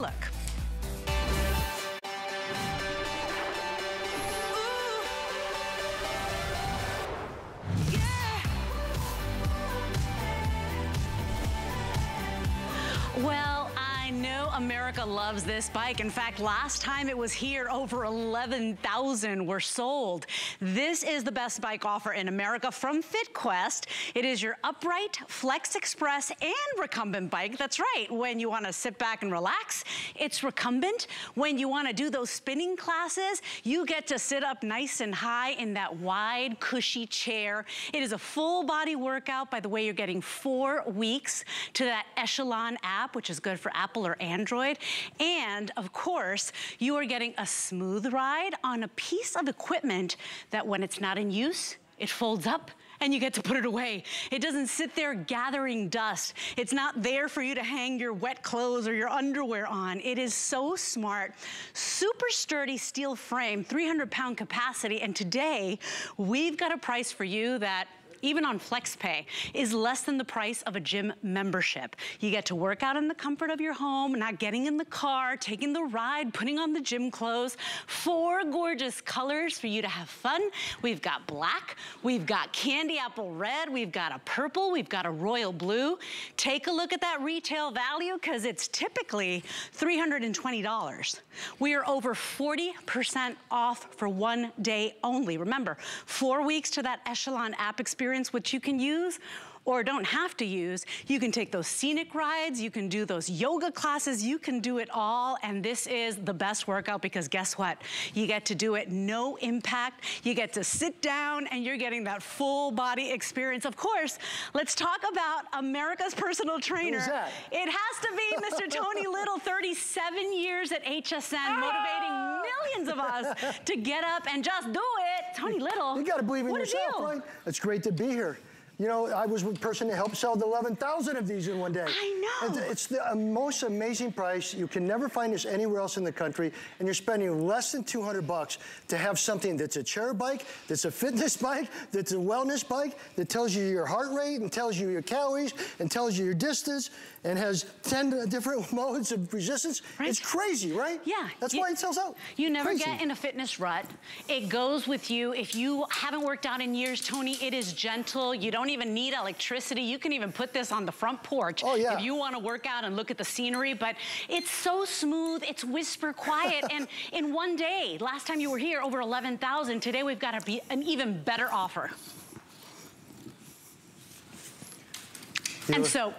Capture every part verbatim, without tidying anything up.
look. Well, I know America loves this bike. In fact, last time it was here, over eleven thousand were sold. This is the best bike offer in America from FitQuest. It is your upright, Flex Express, and recumbent bike. That's right. When you want to sit back and relax, it's recumbent. When you want to do those spinning classes, you get to sit up nice and high in that wide, cushy chair. It is a full body workout. By the way, you're getting four weeks to that Echelon app, which is good for Apple or Android. And of course, you are getting a smooth ride on a piece of equipment that when it's not in use, it folds up and you get to put it away. It doesn't sit there gathering dust. It's not there for you to hang your wet clothes or your underwear on. It is so smart, super sturdy steel frame, three hundred pound capacity. And today, we've got a price for you that even on FlexPay, is less than the price of a gym membership. You get to work out in the comfort of your home, not getting in the car, taking the ride, putting on the gym clothes. Four gorgeous colors for you to have fun. We've got black, we've got candy apple red, we've got a purple, we've got a royal blue. Take a look at that retail value, because it's typically three hundred twenty dollars. We are over forty percent off for one day only. Remember, four weeks to that Echelon app experience, which you can use or don't have to use. You can take those scenic rides, you can do those yoga classes, you can do it all. And this is the best workout, because guess what? You get to do it no impact. You get to sit down and you're getting that full body experience. Of course, let's talk about America's personal trainer. Who's that? It has to be Mister Tony Little, thirty-seven years at H S N, oh! motivating millions of us to get up and just do it. Tony Little, you gotta believe in yourself, you? right? It's great to be here. You know, I was the person that helped sell the eleven thousand of these in one day. I know. It's the most amazing price. You can never find this anywhere else in the country, and you're spending less than two hundred bucks to have something that's a chair bike, that's a fitness bike, that's a wellness bike, that tells you your heart rate and tells you your calories and tells you your distance and has ten different modes of resistance. Right. It's crazy, right? Yeah. That's you, why it sells out. You never crazy. get in a fitness rut. It goes with you. If you haven't worked out in years, Tony, it is gentle. You don't even need electricity. You can even put this on the front porch oh, yeah. if you want to work out and look at the scenery, but it's so smooth, it's whisper quiet. And in one day, last time you were here, over eleven thousand. Today we've got to be an even better offer. Yeah. And so,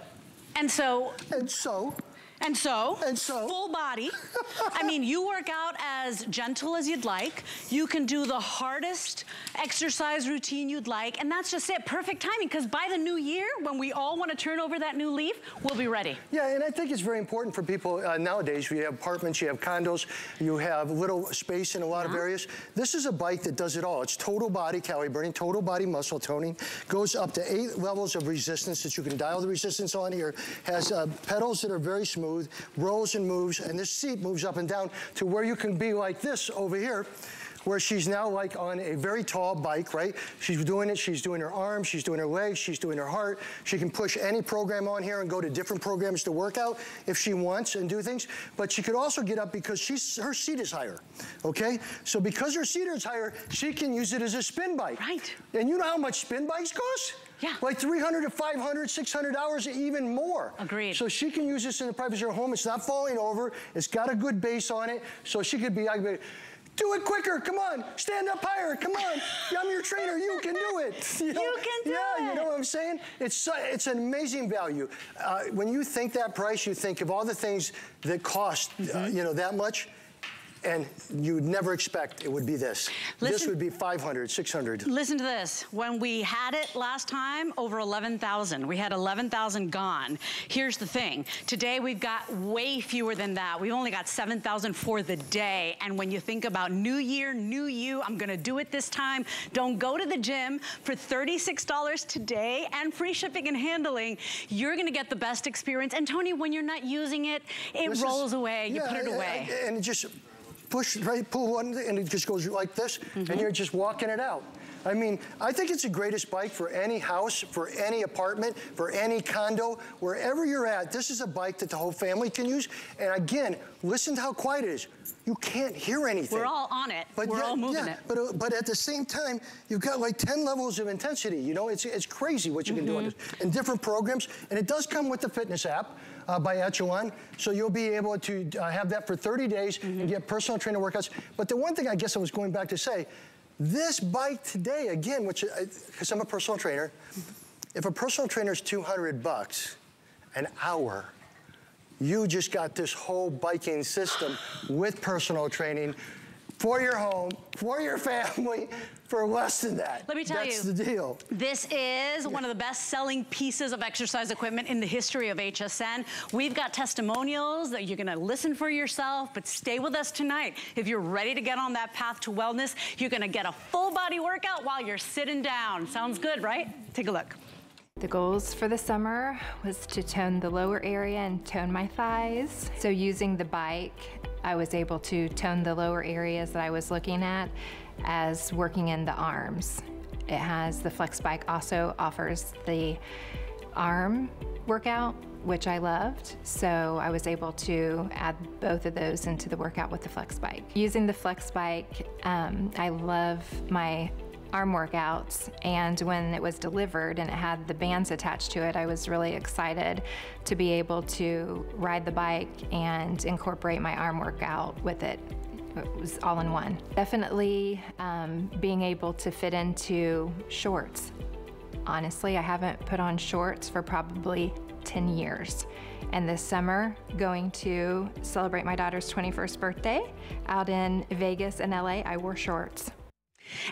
and so. And so. And so, and so, full body. I mean, you work out as gentle as you'd like. You can do the hardest exercise routine you'd like. And that's just it. Perfect timing, because by the new year, when we all want to turn over that new leaf, we'll be ready. Yeah, and I think it's very important for people uh, nowadays. We have apartments, you have condos, you have little space in a lot yeah. of areas. This is a bike that does it all. It's total body calorie burning, total body muscle toning. Goes up to eight levels of resistance that you can dial the resistance on here. Has uh, pedals that are very smooth. Rolls and moves, and this seat moves up and down to where you can be like this over here, where she's now like on a very tall bike, right? She's doing it, she's doing her arms, she's doing her legs, she's doing her heart. She can push any program on here and go to different programs to work out if she wants and do things. But she could also get up because she's, her seat is higher, okay? So because her seat is higher, she can use it as a spin bike. Right. And you know how much spin bikes cost? Yeah. Like three hundred to five hundred, six hundred dollars, even more. Agreed. So she can use this in the privacy of her home. It's not falling over. It's got a good base on it. So she could be, I could be, do it quicker, come on, stand up higher, come on. I'm your trainer, you can do it. You, know? you can do yeah, it. Yeah, you know what I'm saying? It's, it's an amazing value. Uh, when you think that price, you think of all the things that cost, mm-hmm. uh, you know, that much. And you'd never expect it would be this. Listen, this would be five hundred, six hundred. Listen to this. When we had it last time, over eleven thousand. We had eleven thousand gone. Here's the thing. Today we've got way fewer than that. We've only got seven thousand for the day. And when you think about new year, new you, I'm going to do it this time. Don't go to the gym. For thirty-six dollars today and free shipping and handling, you're going to get the best experience. And Tony, when you're not using it, it this rolls is, away. You yeah, put it away. And it just... push, right, pull one, and it just goes like this, mm-hmm. and you're just walking it out. I mean, I think it's the greatest bike for any house, for any apartment, for any condo, wherever you're at. This is a bike that the whole family can use. And again, listen to how quiet it is. You can't hear anything. We're all on it. But We're yeah, all moving yeah, it. But, but at the same time, you've got like ten levels of intensity. You know, it's, it's crazy what you mm-hmm. can do in, this, in different programs. And it does come with the fitness app uh, by Echelon. So you'll be able to uh, have that for thirty days mm-hmm. and get personal trainer workouts. But the one thing I guess I was going back to say, this bike today, again, which, because I'm a personal trainer, if a personal trainer is two hundred bucks an hour, you just got this whole biking system with personal training for your home, for your family, for less than that. Let me tell you, that's the deal. This is one of the best-selling pieces of exercise equipment in the history of H S N. We've got testimonials that you're gonna listen for yourself, but stay with us tonight. If you're ready to get on that path to wellness, you're gonna get a full-body workout while you're sitting down. Sounds good, right? Take a look. The goals for the summer was to tone the lower area and tone my thighs. So using the bike, I was able to tone the lower areas that I was looking at as working in the arms. It has, the Flex bike also offers the arm workout, which I loved. So I was able to add both of those into the workout with the Flex bike. Using the Flex bike, um, I love my arm workouts, and when it was delivered and it had the bands attached to it, I was really excited to be able to ride the bike and incorporate my arm workout with it. It was all in one. Definitely um, being able to fit into shorts. Honestly, I haven't put on shorts for probably ten years. And this summer, going to celebrate my daughter's twenty-first birthday out in Vegas and L A, I wore shorts.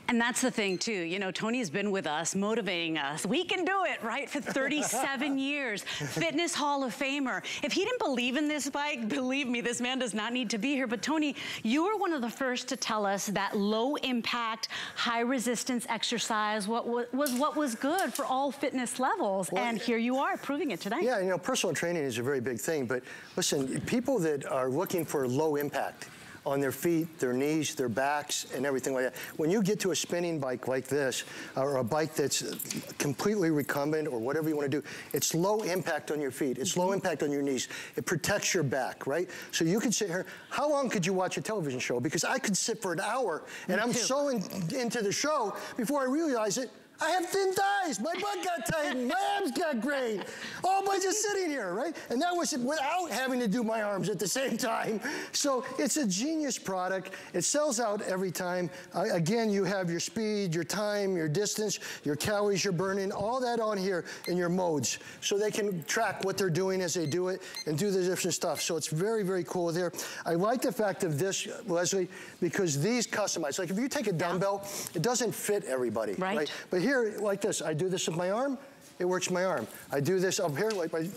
And that's the thing too, you know, Tony's been with us, motivating us. We can do it, right? For thirty-seven years, Fitness Hall of Famer. If he didn't believe in this bike, believe me, this man does not need to be here. But Tony, you were one of the first to tell us that low impact, high resistance exercise what was what was good for all fitness levels. Well, and here you are proving it today. Yeah, you know, personal training is a very big thing, but listen, people that are looking for low impact on their feet, their knees, their backs, and everything like that. When you get to a spinning bike like this, or a bike that's completely recumbent or whatever you want to do, it's low impact on your feet. It's low impact on your knees. It protects your back, right? So you could sit here. How long could you watch a television show? Because I could sit for an hour, and Me I'm too. so in, into the show before I realize it, I have thin thighs, my butt got tightened, my abs got great, all by just sitting here, right? And that was without having to do my arms at the same time. So it's a genius product. It sells out every time. Uh, again, you have your speed, your time, your distance, your calories you're burning, all that on here in your modes. So they can track what they're doing as they do it and do the different stuff. So it's very, very cool there. I like the fact of this, Lesley, because these customize. Like if you take a dumbbell, it doesn't fit everybody, right? right? But here Here, like this, I do this with my arm, it works my arm. I do this up here, like my, it,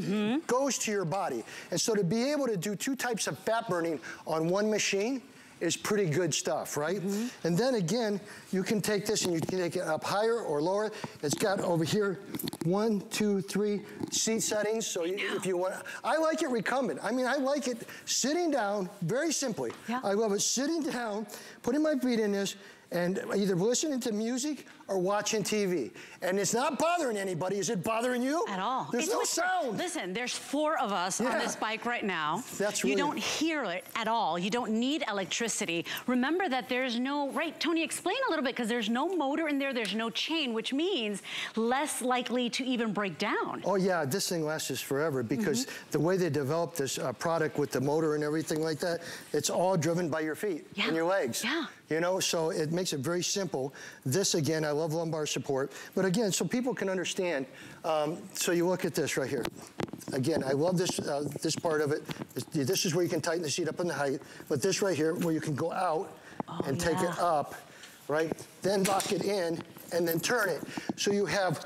mm-hmm. it goes to your body. And so to be able to do two types of fat burning on one machine is pretty good stuff, right? Mm-hmm. And then again, you can take this and you can take it up higher or lower. It's got over here one, two, three seat settings. So you, if you want, I like it recumbent. I mean, I like it sitting down very simply. Yeah. I love it sitting down, putting my feet in this, and either listening to music or watching T V. And it's not bothering anybody. Is it bothering you? At all. There's it's no whisper. sound. Listen, there's four of us yeah. on this bike right now. That's really... You don't hear it at all. You don't need electricity. Remember that there's no... Right, Tony, explain a little bit, because there's no motor in there. There's no chain, which means less likely to even break down. Oh, yeah. This thing lasts us forever, because mm-hmm. the way they developed this uh, product with the motor and everything like that, it's all driven by your feet yeah. and your legs. Yeah. You know, so it makes it very simple. This, again, I love lumbar support. But again, so people can understand. Um, so you look at this right here. Again, I love this uh, this part of it. This is where you can tighten the seat up in the height. But this right here, where you can go out oh, and yeah. take it up, right? Then lock it in and then turn it. So you have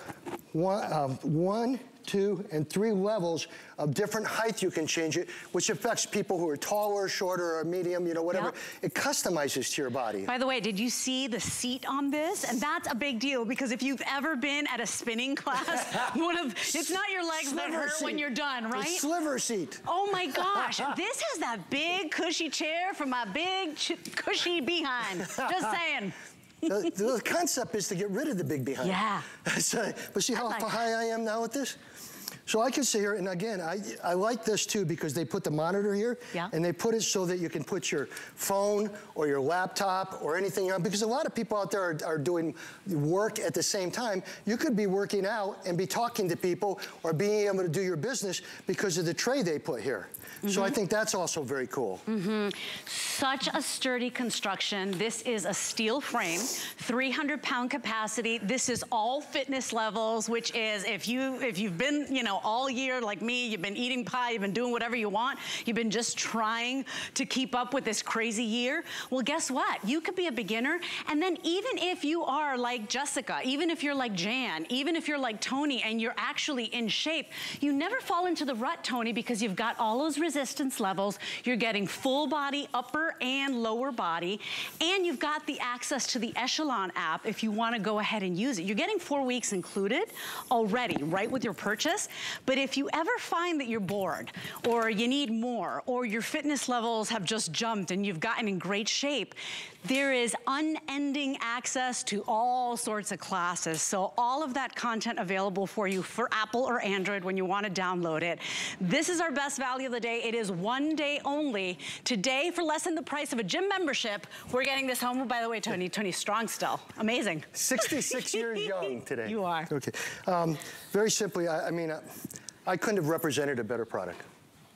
one, um, one two, and three levels of different height you can change it, which affects people who are taller, shorter, or medium, you know, whatever. Yep. It customizes to your body. By the way, did you see the seat on this? And that's a big deal, because if you've ever been at a spinning class, one of it's not your legs sliver that hurt seat. when you're done, right? It's sliver seat. Oh my gosh, this is that big cushy chair for my big ch cushy behind. Just saying. the, the concept is to get rid of the big behind. Yeah. So, but see how like high that. I am now with this? So I can sit here, and again, I, I like this too because they put the monitor here, yeah. and they put it so that you can put your phone or your laptop or anything on, because a lot of people out there are, are doing work at the same time. You could be working out and be talking to people or being able to do your business because of the tray they put here. Mm-hmm. So I think that's also very cool. Mm-hmm. Such a sturdy construction. This is a steel frame, three hundred pound capacity. This is all fitness levels, which is if, you, if you've been, you know, all year like me, you've been eating pie, you've been doing whatever you want, you've been just trying to keep up with this crazy year. Well, guess what? You could be a beginner, and then even if you are like Jessica, even if you're like Jan, even if you're like Tony and you're actually in shape, you never fall into the rut, Tony, because you've got all those resistance levels, you're getting full body, upper and lower body, and you've got the access to the Echelon app if you want to go ahead and use it. You're getting four weeks included already, right, with your purchase. But if you ever find that you're bored or you need more or your fitness levels have just jumped and you've gotten in great shape, there is unending access to all sorts of classes. So all of that content available for you for Apple or Android when you want to download it. This is our best value of the day. It is one day only. Today, for less than the price of a gym membership, we're getting this home. By the way, Tony, Tony's strong still. Amazing. sixty-six years young today. You are. Okay. Um, very simply, I, I mean, I, I couldn't have represented a better product,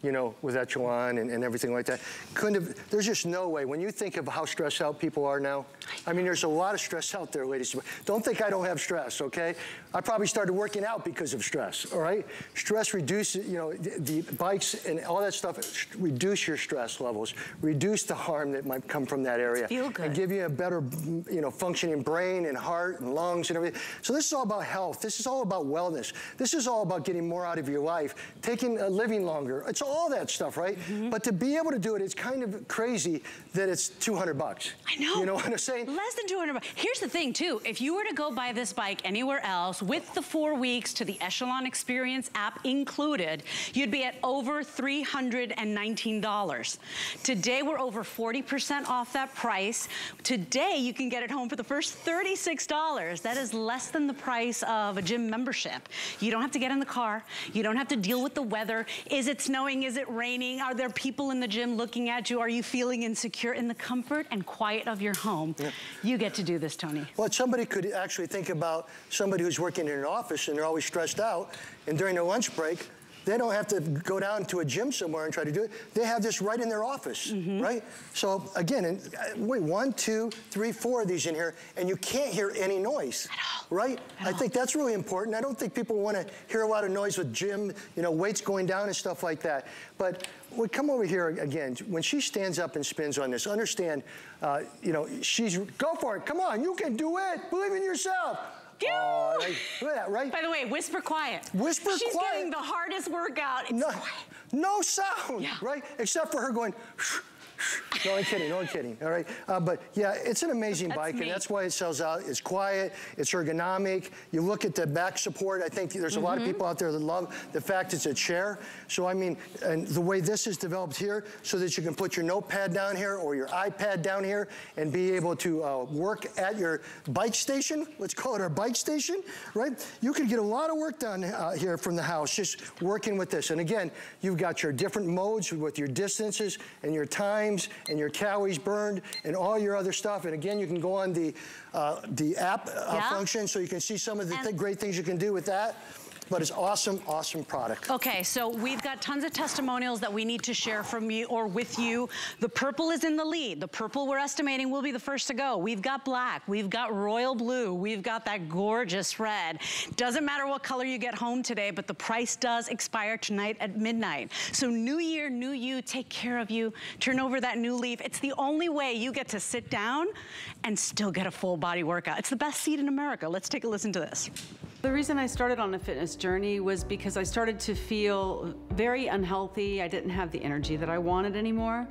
you know, with Echelon and, and everything like that. Couldn't have, there's just no way. When you think of how stressed out people are now, I mean, there's a lot of stress out there, ladies. Don't think I don't have stress, okay? I probably started working out because of stress, all right? Stress reduces, you know, the, the bikes and all that stuff, reduce your stress levels, reduce the harm that might come from that area. Feel good. And give you a better, you know, functioning brain and heart and lungs and everything. So this is all about health. This is all about wellness. This is all about getting more out of your life, taking, uh, living longer. It's all that stuff, right? Mm-hmm. But to be able to do it, it's kind of crazy that it's two hundred bucks. I know. You know what I'm saying? Less than two hundred bucks. Here's the thing, too. If you were to go buy this bike anywhere else with the four weeks to the Echelon Experience app included, you'd be at over three hundred nineteen dollars. Today, we're over forty percent off that price. Today, you can get it home for the first thirty-six dollars. That is less than the price of a gym membership. You don't have to get in the car. You don't have to deal with the weather. Is it snowing? Is it raining? Are there people in the gym looking at you? Are you feeling insecure? In the comfort and quiet of your home, yeah. you get to do this, Tony. Well, somebody could actually think about somebody who's working in an office and they're always stressed out, and during their lunch break, they don't have to go down to a gym somewhere and try to do it. They have this right in their office, mm-hmm. right? So again, and, wait, one, two, three, four of these in here, and you can't hear any noise, at all. right? At I all. think that's really important. I don't think people want to hear a lot of noise with gym, you know, weights going down and stuff like that. But we come over here again. When she stands up and spins on this, understand, uh, you know, she's, go for it. Come on, you can do it. Believe in yourself. Oh, right. Look at that, right? By the way, whisper quiet. Whisper She's quiet. She's getting the hardest workout. It's no, quiet. No sound, yeah. right? Except for her going, shh, shh. No, I'm kidding, no, I'm kidding, all right? Uh, but yeah, it's an amazing that's bike, me. and that's why it sells out. It's quiet, it's ergonomic. You look at the back support, I think there's a mm-hmm. lot of people out there that love the fact it's a chair. So I mean, and the way this is developed here, so that you can put your notepad down here or your iPad down here and be able to uh, work at your bike station. Let's call it our bike station, right? You could get a lot of work done uh, here from the house, just working with this. And again, you've got your different modes with your distances and your time and your calories burned and all your other stuff. And again, you can go on the uh, the app uh, yeah. function, so you can see some of the th great things you can do with that. But it's awesome, awesome product. Okay, so we've got tons of testimonials that we need to share from you or with you. The purple is in the lead. The purple we're estimating will be the first to go. We've got black, we've got royal blue, we've got that gorgeous red. Doesn't matter what color you get home today, but the price does expire tonight at midnight. So new year, new you, take care of you, turn over that new leaf. It's the only way you get to sit down and still get a full body workout. It's the best seat in America. Let's take a listen to this. The reason I started on a fitness journey was because I started to feel very unhealthy. I didn't have the energy that I wanted anymore.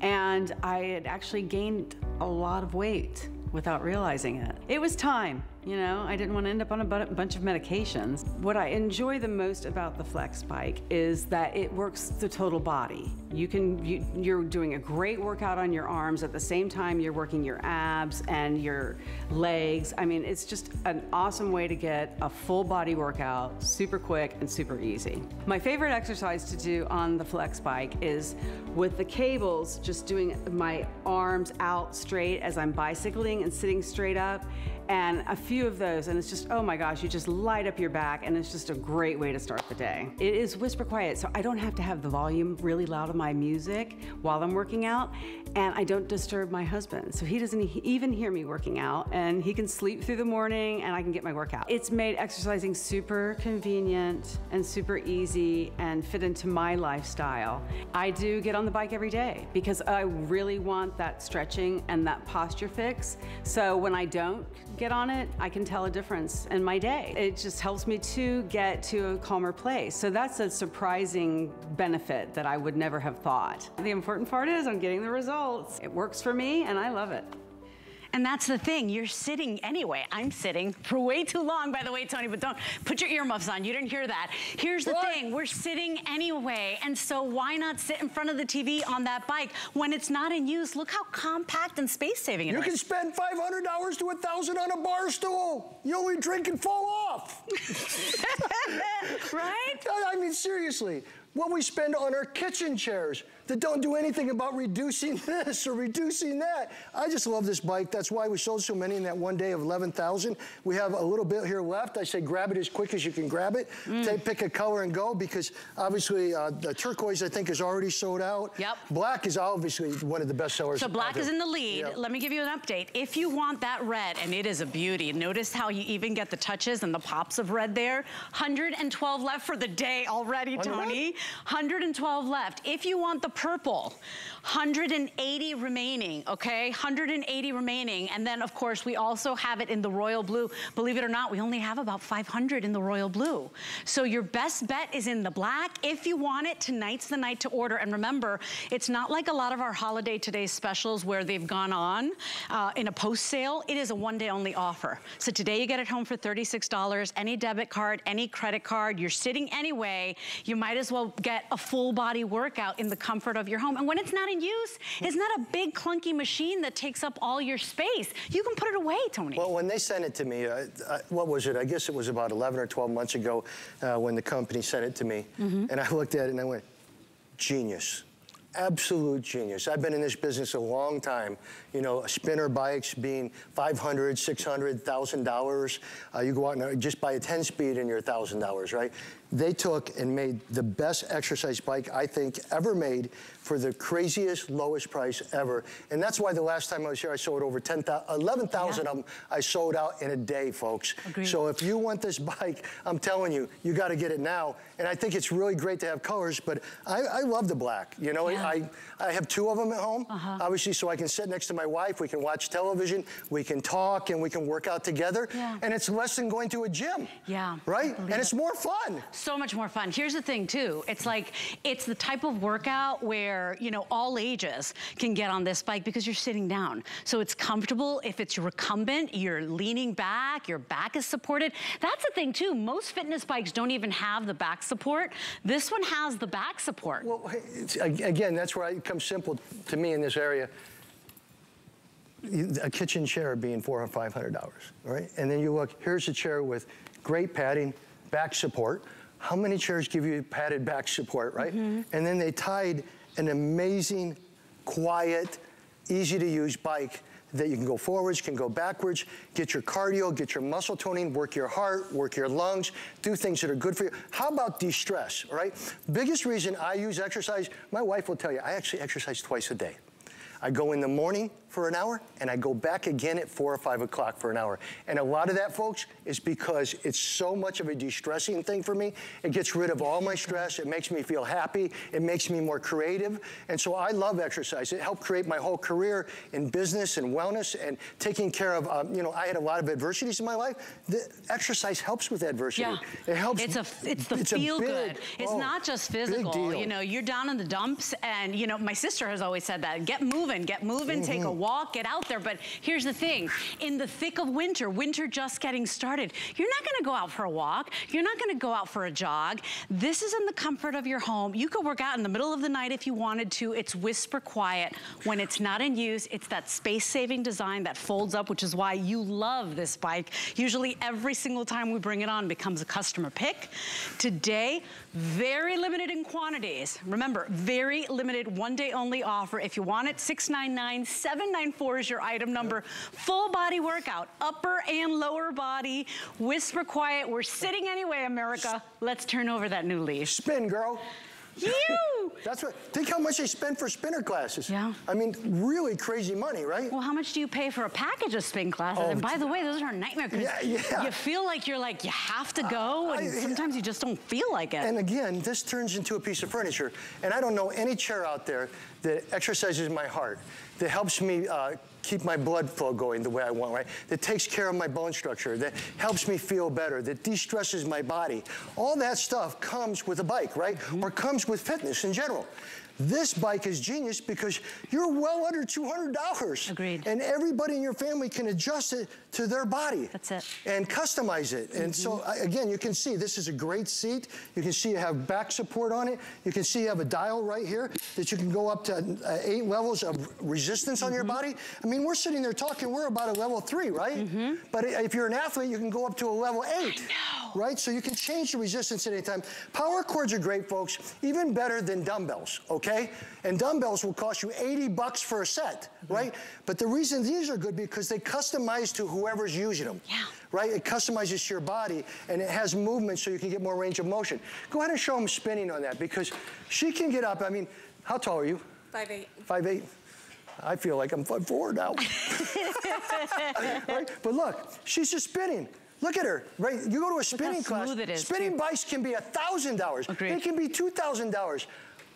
And I had actually gained a lot of weight without realizing it. It was time. You know, I didn't want to end up on a bunch of medications. What I enjoy the most about the Flex Bike is that it works the total body. You can, you, you're doing a great workout on your arms, at the same time you're working your abs and your legs. I mean, it's just an awesome way to get a full body workout, super quick and super easy. My favorite exercise to do on the Flex Bike is with the cables, just doing my arms out straight as I'm bicycling and sitting straight up, and a few of those, and it's just, oh my gosh, you just light up your back, and it's just a great way to start the day. It is whisper quiet, so I don't have to have the volume really loud of my music while I'm working out, and I don't disturb my husband, so he doesn't even hear me working out, and he can sleep through the morning, and I can get my workout. It's made exercising super convenient and super easy and fit into my lifestyle. I do get on the bike every day because I really want that stretching and that posture fix, so when I don't get on it, I can tell a difference in my day. It just helps me to get to a calmer place. So that's a surprising benefit that I would never have thought. The important part is I'm getting the results. It works for me and I love it. And that's the thing, you're sitting anyway. I'm sitting for way too long, by the way, Tony, but don't put your earmuffs on. You didn't hear that. Here's the what? thing, we're sitting anyway. And so why not sit in front of the T V on that bike when it's not in use? Look how compact and space saving it you is. You can spend five hundred dollars to one thousand dollars on a bar stool. You'll be drinking fall off. Right? I mean, seriously. What we spend on our kitchen chairs that don't do anything about reducing this or reducing that. I just love this bike. That's why we sold so many in that one day of eleven thousand. We have a little bit here left. I say grab it as quick as you can grab it. Mm. Take, pick a color and go, because obviously uh, the turquoise, I think, is already sold out. Yep. Black is obviously one of the best sellers. So black is in the lead. Yep. Let me give you an update. If you want that red, and it is a beauty, notice how you even get the touches and the pops of red there. one hundred twelve left for the day already, Tony. one hundred twelve left. If you want the purple, one hundred eighty remaining, okay? one hundred eighty remaining. And then, of course, we also have it in the royal blue. Believe it or not, we only have about five hundred in the royal blue. So your best bet is in the black. If you want it, tonight's the night to order. And remember, it's not like a lot of our holiday today specials where they've gone on uh, in a post sale. It is a one day only offer. So today you get it home for thirty-six dollars. Any debit card, any credit card, you're sitting anyway. You might as well get a full body workout in the comfort of your home. And when it's not in use, it's not a big clunky machine that takes up all your space. You can put it away, Tony. Well, when they sent it to me, uh, uh, what was it? I guess it was about eleven or twelve months ago uh, when the company sent it to me. Mm-hmm. And I looked at it and I went, genius. Absolute genius. I've been in this business a long time. You know, spinner bikes being five hundred, six hundred, one thousand dollars. Uh, you go out and just buy a ten speed and you're one thousand dollars, right? They took and made the best exercise bike I think ever made for the craziest, lowest price ever. And that's why the last time I was here, I sold over eleven thousand yeah. of them. I sold out in a day, folks. Agreed. So if you want this bike, I'm telling you, you gotta get it now. And I think it's really great to have colors, but I, I love the black. You know, yeah. I, I have two of them at home, uh-huh. obviously, so I can sit next to my wife, we can watch television, we can talk, and we can work out together. Yeah. And it's less than going to a gym. Yeah. Right? And it's more fun. So much more fun. Here's the thing too, it's like, it's the type of workout where, you know, all ages can get on this bike because you're sitting down. So it's comfortable. If it's recumbent, you're leaning back, your back is supported. That's the thing too, most fitness bikes don't even have the back support. This one has the back support. Well, again, that's where it comes simple to me in this area. A kitchen chair being four hundred or five hundred dollars, right? And then you look, here's a chair with great padding, back support. How many chairs give you padded back support, right? Mm-hmm. And then they tied an amazing, quiet, easy to use bike that you can go forwards, can go backwards, get your cardio, get your muscle toning, work your heart, work your lungs, do things that are good for you. How about de-stress, right? Biggest reason I use exercise, my wife will tell you, I actually exercise twice a day. I go in the morning for an hour, and I go back again at four or five o'clock for an hour. And a lot of that, folks, is because it's so much of a de-stressing thing for me. It gets rid of all my stress. It makes me feel happy. It makes me more creative. And so I love exercise. It helped create my whole career in business and wellness and taking care of, um, you know, I had a lot of adversities in my life. The exercise helps with adversity. Yeah. It helps. It's, a, it's the it's feel big, good. It's oh, not just physical. You know, you're down in the dumps, and, you know, my sister has always said that. Get moving. Get moving. Mm-hmm. Take a walk. walk, get out there. But here's the thing, in the thick of winter, winter just getting started, you're not gonna go out for a walk, you're not gonna go out for a jog. This is in the comfort of your home. You could work out in the middle of the night if you wanted to. It's whisper quiet. When it's not in use, it's that space-saving design that folds up, which is why you love this bike. Usually every single time we bring it on, it becomes a customer pick. Today, very limited in quantities. Remember, very limited, one day only offer. If you want it, six nine nine, seven nine four is your item number. Full body workout, upper and lower body, whisper quiet. We're sitting anyway, America. Let's turn over that new leaf. Spin, girl. You! That's what, think how much they spend for spinner classes. Yeah. I mean, really crazy money, right? Well, how much do you pay for a package of spin classes? Oh, and by the way, those are a nightmare because yeah, yeah. you feel like you're like, you have to go, uh, and I, sometimes yeah. you just don't feel like it. And again, this turns into a piece of furniture. And I don't know any chair out there that exercises my heart, that helps me uh, keep my blood flow going the way I want, right? That takes care of my bone structure, that helps me feel better, that de-stresses my body. All that stuff comes with a bike, right? Mm-hmm. Or comes with fitness in general. This bike is genius because you're well under two hundred dollars. Agreed. And everybody in your family can adjust it to their body. That's it. And customize it. Mm-hmm. And so, again, you can see this is a great seat. You can see you have back support on it. You can see you have a dial right here that you can go up to uh, eight levels of resistance on mm-hmm. your body. I mean, we're sitting there talking. We're about a level three, right? Mm-hmm. But if you're an athlete, you can go up to a level eight. I know. Right? So you can change the resistance at any time. Power cords are great, folks. Even better than dumbbells, okay? Okay? And dumbbells will cost you eighty bucks for a set, right? Mm-hmm. But the reason these are good because they customize to whoever's using them, yeah. right? It customizes to your body and it has movement so you can get more range of motion. Go ahead and show them spinning on that because she can get up. I mean, how tall are you? five eight. five eight. I feel like I'm five four now. Right? But look, she's just spinning. Look at her, right? You go to a spinning class, is, spinning too. Bikes can be one thousand dollars. Agreed. They can be two thousand dollars.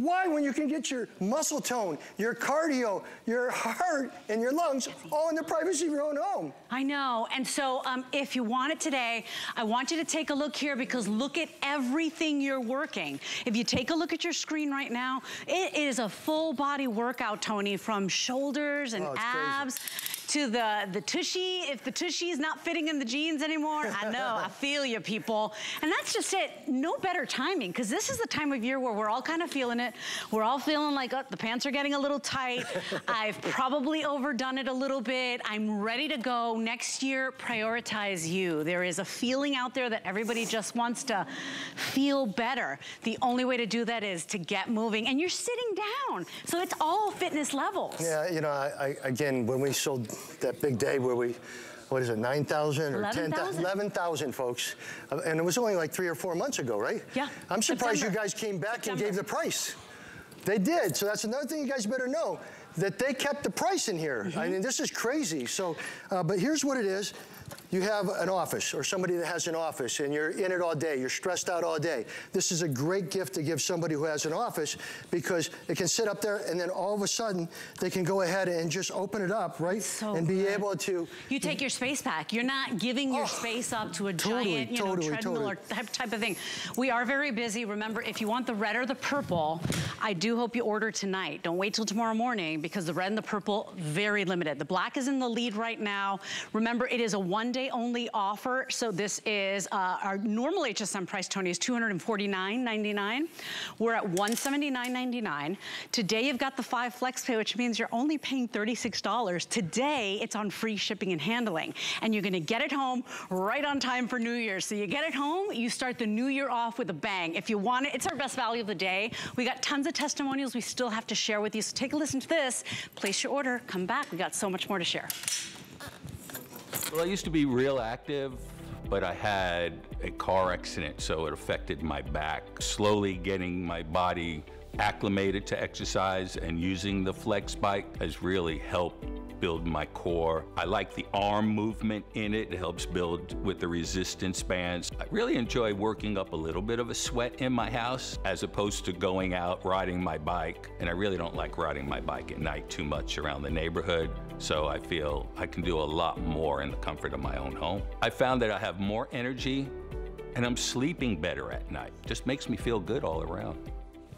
Why, when you can get your muscle tone, your cardio, your heart, and your lungs all in the privacy of your own home? I know, and so um, if you want it today, I want you to take a look here because look at everything you're working. If you take a look at your screen right now, it is a full body workout, Tony, from shoulders and oh, abs. Crazy. To the, the tushy, if the tushy is not fitting in the jeans anymore, I know, I feel you people. And that's just it, no better timing, because this is the time of year where we're all kind of feeling it. We're all feeling like, oh, the pants are getting a little tight. I've probably overdone it a little bit. I'm ready to go. Next year, prioritize you. There is a feeling out there that everybody just wants to feel better. The only way to do that is to get moving, and you're sitting down. So it's all fitness levels. Yeah, you know, I, I, again, when we sold that big day where we, what is it, nine thousand or ten thousand? eleven thousand, folks. And it was only like three or four months ago, right? Yeah. I'm surprised September. You guys came back September. And gave the price. They did. So that's another thing you guys better know, that they kept the price in here. Mm-hmm. I mean, this is crazy. So, uh, but here's what it is. You have an office or somebody that has an office and you're in it all day, you're stressed out all day. This is a great gift to give somebody who has an office because they can sit up there and then all of a sudden they can go ahead and just open it up, right? So and be good. Able to. You take your space back. You're not giving your oh, space up to a totally, giant you know, totally, treadmill totally. Or that type of thing. We are very busy. Remember, if you want the red or the purple, I do hope you order tonight. Don't wait till tomorrow morning because the red and the purple, very limited. The black is in the lead right now. Remember, it is a one day only offer. So this is uh, our normal H S N price, Tony, is two hundred forty-nine ninety-nine. We're at one seventy-nine ninety-nine. Today you've got the five flex pay, which means you're only paying thirty-six dollars. Today it's on free shipping and handling. And you're gonna get it home right on time for New Year's. So you get it home, you start the new year off with a bang. If you want it, it's our best value of the day. We got tons of testimonials we still have to share with you. So take a listen to this, place your order, come back. We got so much more to share. Well, I used to be real active, but I had a car accident, so it affected my back. Slowly getting my body acclimated to exercise and using the Flex bike has really helped build my core. I like the arm movement in it. It helps build with the resistance bands. I really enjoy working up a little bit of a sweat in my house as opposed to going out riding my bike. And I really don't like riding my bike at night too much around the neighborhood. So I feel I can do a lot more in the comfort of my own home. I found that I have more energy and I'm sleeping better at night. Just makes me feel good all around.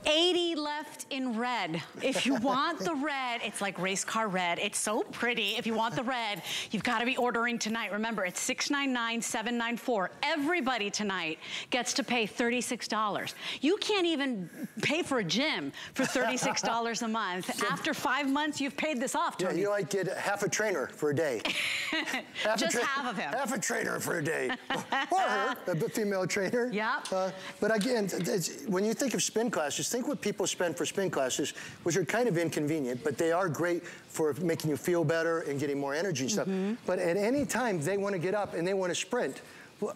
eighty left in red. If you want the red, it's like race car red. It's so pretty. If you want the red, you've got to be ordering tonight. Remember, it's six nine nine, seven nine four. Everybody tonight gets to pay thirty-six dollars. You can't even pay for a gym for thirty-six dollars a month. After five months, you've paid this off, Tony. Yeah, you might get half a trainer for a day. half Just a half of him. Half a trainer for a day. Or her, a female trainer. Yep. Uh, but again, it's, when you think of spin classes, think what people spend for spin classes, which are kind of inconvenient, but they are great for making you feel better and getting more energy and stuff. Mm-hmm. But at any time they want to get up and they want to sprint,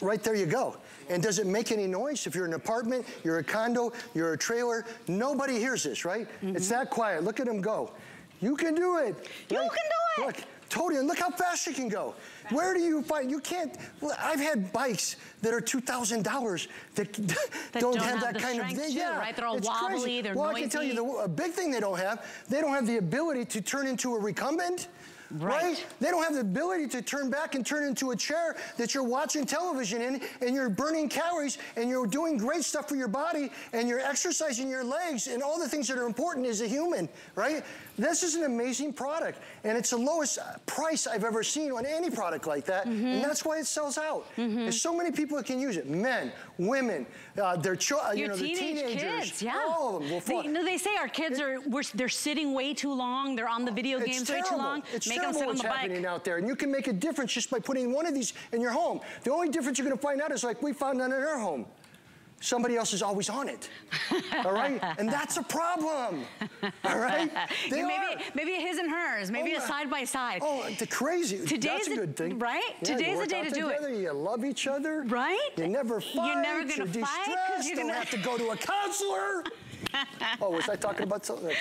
right there you go. And does it make any noise? If you're in an apartment, you're a condo, you're a trailer, nobody hears this, right? Mm-hmm. It's that quiet. Look at them go. You can do it. You like, can do it. Look, Tony, and look how fast you can go. Where do you find, you can't, I've had bikes that are two thousand dollars that, that don't, don't have, have that kind of thing. Too, yeah, right? They're all it's wobbly, crazy. They're well, noisy. I can tell you, the a big thing they don't have, they don't have the ability to turn into a recumbent. Right. Right? They don't have the ability to turn back and turn into a chair that you're watching television in, and you're burning calories, and you're doing great stuff for your body, and you're exercising your legs, and all the things that are important as a human, right? This is an amazing product, and it's the lowest price I've ever seen on any product like that, mm-hmm. and that's why it sells out. Mm-hmm. There's so many people that can use it, men, women, uh, their ch you know, teenage the teenagers, kids, yeah. all of them. Will fall. They, no, they say our kids, it, are we're, they're sitting way too long, they're on the video it's games terrible. way too long. It's Make terrible what's happening bike. out there, and you can make a difference just by putting one of these in your home. The only difference you're going to find out is like we found out in our home. Somebody else is always on it, all right? And that's a problem, all right? They maybe, are. maybe his and hers, maybe oh, a side by side. Oh, the crazy, Today's that's a good thing. Right? Yeah, Today's the day to do together, it. You love each other. Right? You never fight. You're never gonna you're fight. You're you don't gonna... have to go to a counselor. Oh, was I talking about something?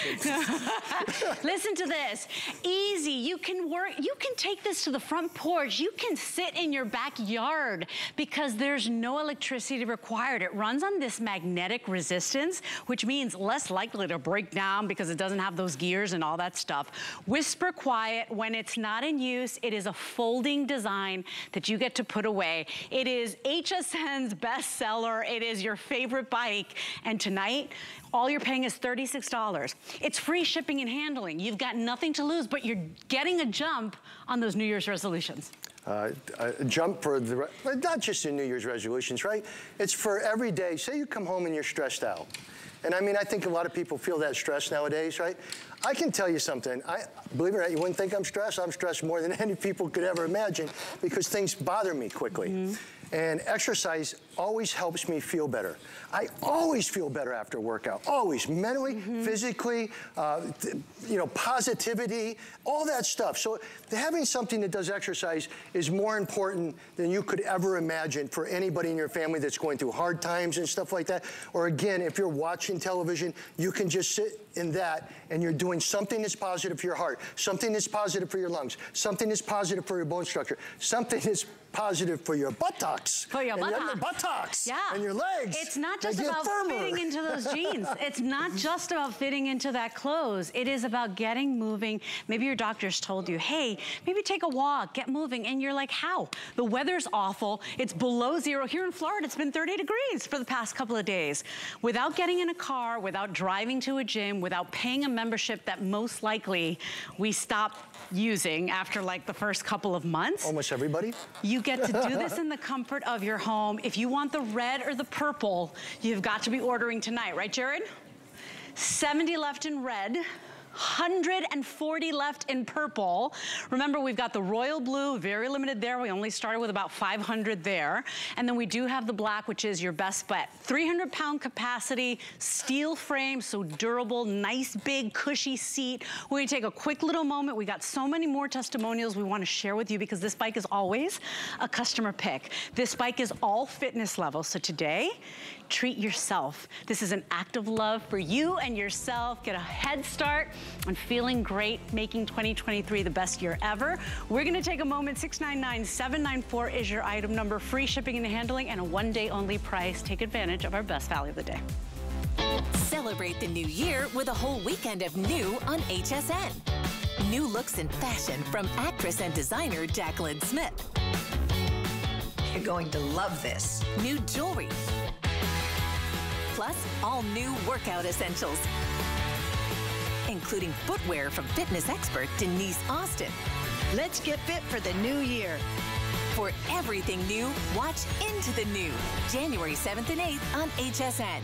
Listen to this. Easy, you can work, you can take this to the front porch. You can sit in your backyard because there's no electricity required. It runs on this magnetic resistance, which means less likely to break down because it doesn't have those gears and all that stuff. Whisper quiet, when it's not in use, it is a folding design that you get to put away. It is H S N's bestseller. It is your favorite bike. And tonight, all you're paying is thirty-six dollars. It's free shipping and handling. You've got nothing to lose, but you're getting a jump on those New Year's resolutions. Uh, a jump for the, not just in New Year's resolutions, right? It's for every day. Say you come home and you're stressed out. And I mean, I think a lot of people feel that stress nowadays, right? I can tell you something. I, believe it or not, you wouldn't think I'm stressed. I'm stressed more than any people could ever imagine because things bother me quickly. Mm-hmm. And exercise always helps me feel better. I always feel better after a workout, always, mentally, mm-hmm. physically, uh, you know, positivity, all that stuff. So having something that does exercise is more important than you could ever imagine for anybody in your family that's going through hard times and stuff like that. Or again, if you're watching television, you can just sit in that and you're doing something that's positive for your heart, something that's positive for your lungs, something that's positive for your bone structure, something that's positive for your buttocks. For your buttocks. And your buttocks. Yeah. And your legs. It's not just about fitting into those jeans. It's not just about fitting into that clothes. It is about getting moving. Maybe your doctor's told you, hey, maybe take a walk, get moving. And you're like, how? The weather's awful. It's below zero. Here in Florida, it's been thirty degrees for the past couple of days. Without getting in a car, without driving to a gym, without paying a membership that most likely we stop using after like the first couple of months. Almost everybody. You get to do this in the comfort of your home. If you want the red or the purple, you've got to be ordering tonight, right, Jared? seventy left in red, one hundred forty left in purple. Remember, we've got the royal blue, very limited there. We only started with about five hundred there. And then we do have the black, which is your best bet. three hundred pound capacity, steel frame, so durable, nice, big, cushy seat. We're gonna take a quick little moment. We got so many more testimonials we wanna share with you because this bike is always a customer pick. This bike is all fitness level. So today, treat yourself. This is an act of love for you and yourself. Get a head start on feeling great, making twenty twenty-three the best year ever. We're gonna take a moment. six nine nine, seven nine four is your item number. Free shipping and handling and a one day only price. Take advantage of our best value of the day. Celebrate the new year with a whole weekend of new on H S N. New looks and fashion from actress and designer Jacqueline Smith. You're going to love this. New jewelry. Plus, all new workout essentials. including footwear from fitness expert Denise Austin. Let's get fit for the new year. For everything new, watch Into the New, January seventh and eighth on H S N.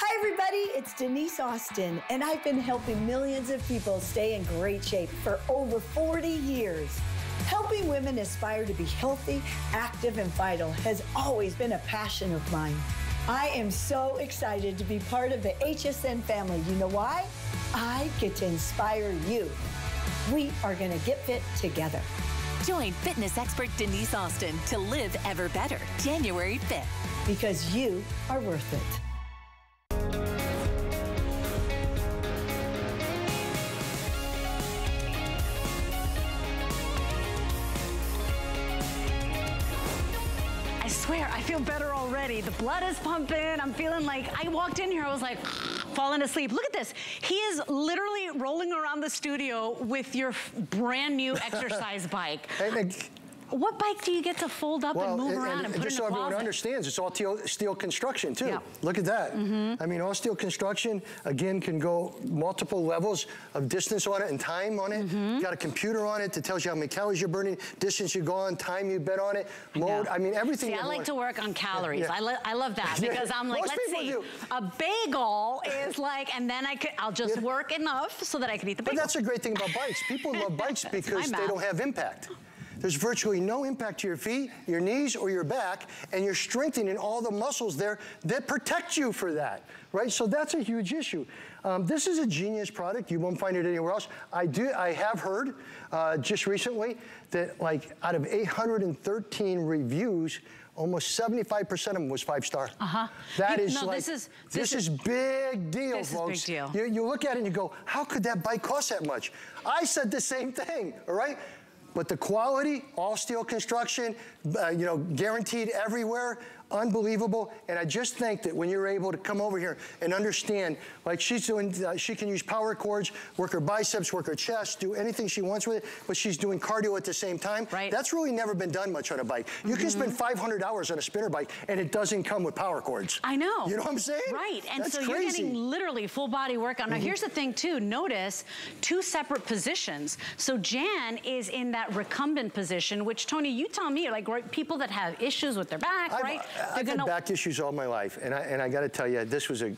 Hi everybody, it's Denise Austin, and I've been helping millions of people stay in great shape for over forty years. Helping women aspire to be healthy, active, and vital has always been a passion of mine. I am so excited to be part of the H S N family. You know why? I get to inspire you. We are going to get fit together. Join fitness expert Denise Austin to live ever better, January fifth. Because you are worth it. I swear, I feel better already. The blood is pumping. I'm feeling like, I walked in here, I was like, falling asleep. Look at this. He is literally rolling around the studio with your brand new exercise bike. What bike do you get to fold up well, and move and, around and, and put just in so the everyone closet? Understands, it's all steel, steel construction too. Yeah. Look at that. Mm-hmm. I mean, all steel construction, again, can go multiple levels of distance on it and time on it. Mm-hmm. You got a computer on it that tells you how many calories you're burning, distance you're gone, time you bet on it, mode, yeah. I mean, everything. See, I like want. to work on calories. Yeah, yeah. I, lo I love that because I'm like, let's see, do. a bagel is like, and then I could, I'll just yeah. work enough so that I can eat the bagel. But that's a great thing about bikes. People love bikes because they don't have impact. There's virtually no impact to your feet, your knees, or your back, and you're strengthening all the muscles there that protect you for that, right? So that's a huge issue. Um, this is a genius product. You won't find it anywhere else. I do. I have heard uh, just recently that, like, out of eight hundred thirteen reviews, almost seventy-five percent of them was five-star. Uh-huh. That is no, like, this is, this, this is, is big deal, this folks. This is big deal. You, you look at it and you go, how could that bike cost that much? I said the same thing, all right? But the quality, all steel construction, uh, you know, guaranteed everywhere, unbelievable. And I just think that when you're able to come over here and understand, like she's doing, uh, she can use power cords, work her biceps, work her chest, do anything she wants with it, but she's doing cardio at the same time. Right. That's really never been done much on a bike. You mm-hmm. can spend five hundred hours on a spinner bike and it doesn't come with power cords. I know. You know what I'm saying? Right. And That's so crazy. You're getting literally full body workout. Now mm-hmm. here's the thing too, notice two separate positions. So Jan is in that recumbent position, which Tony, you tell me, like right, people that have issues with their back, I've, right? I've had back issues all my life, and I and I got to tell you, this was a,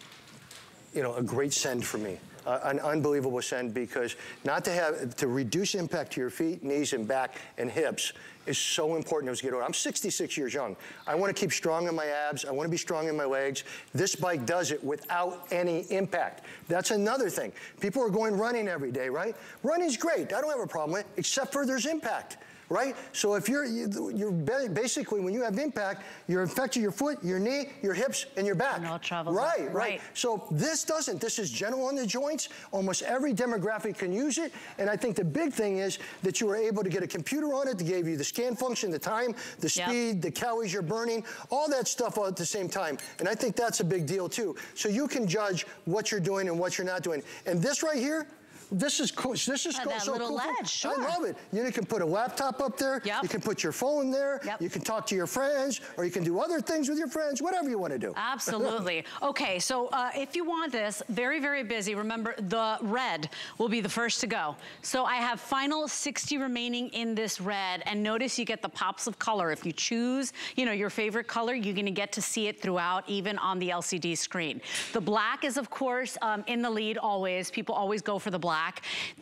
you know, a great send for me, uh, an unbelievable send, because not to have to reduce impact to your feet, knees, and back and hips is so important as you get older. I'm sixty-six years young. I want to keep strong in my abs. I want to be strong in my legs. This bike does it without any impact. That's another thing. People are going running every day, right? Running's great. I don't have a problem with it, except for there's impact, right? So if you're, you're basically, when you have impact, you're affecting your foot, your knee, your hips, and your back. No trouble. Right, right, right. So this doesn't. This is gentle on the joints. Almost every demographic can use it. And I think the big thing is that you were able to get a computer on it that gave you the scan function, the time, the speed, yep. the calories you're burning, all that stuff all at the same time. And I think that's a big deal too. So you can judge what you're doing and what you're not doing. And this right here, This is cool. This is uh, cool. That so little cool. ledge, sure. I love it. You, know, you can put a laptop up there. Yep. You can put your phone there. Yep. You can talk to your friends, or you can do other things with your friends. Whatever you want to do. Absolutely. Okay. So uh, if you want this, very very busy. Remember, the red will be the first to go. So I have final sixty remaining in this red, and notice you get the pops of color. If you choose, you know, your favorite color, you're going to get to see it throughout, even on the L C D screen. The black is, of course, um, in the lead always. People always go for the black.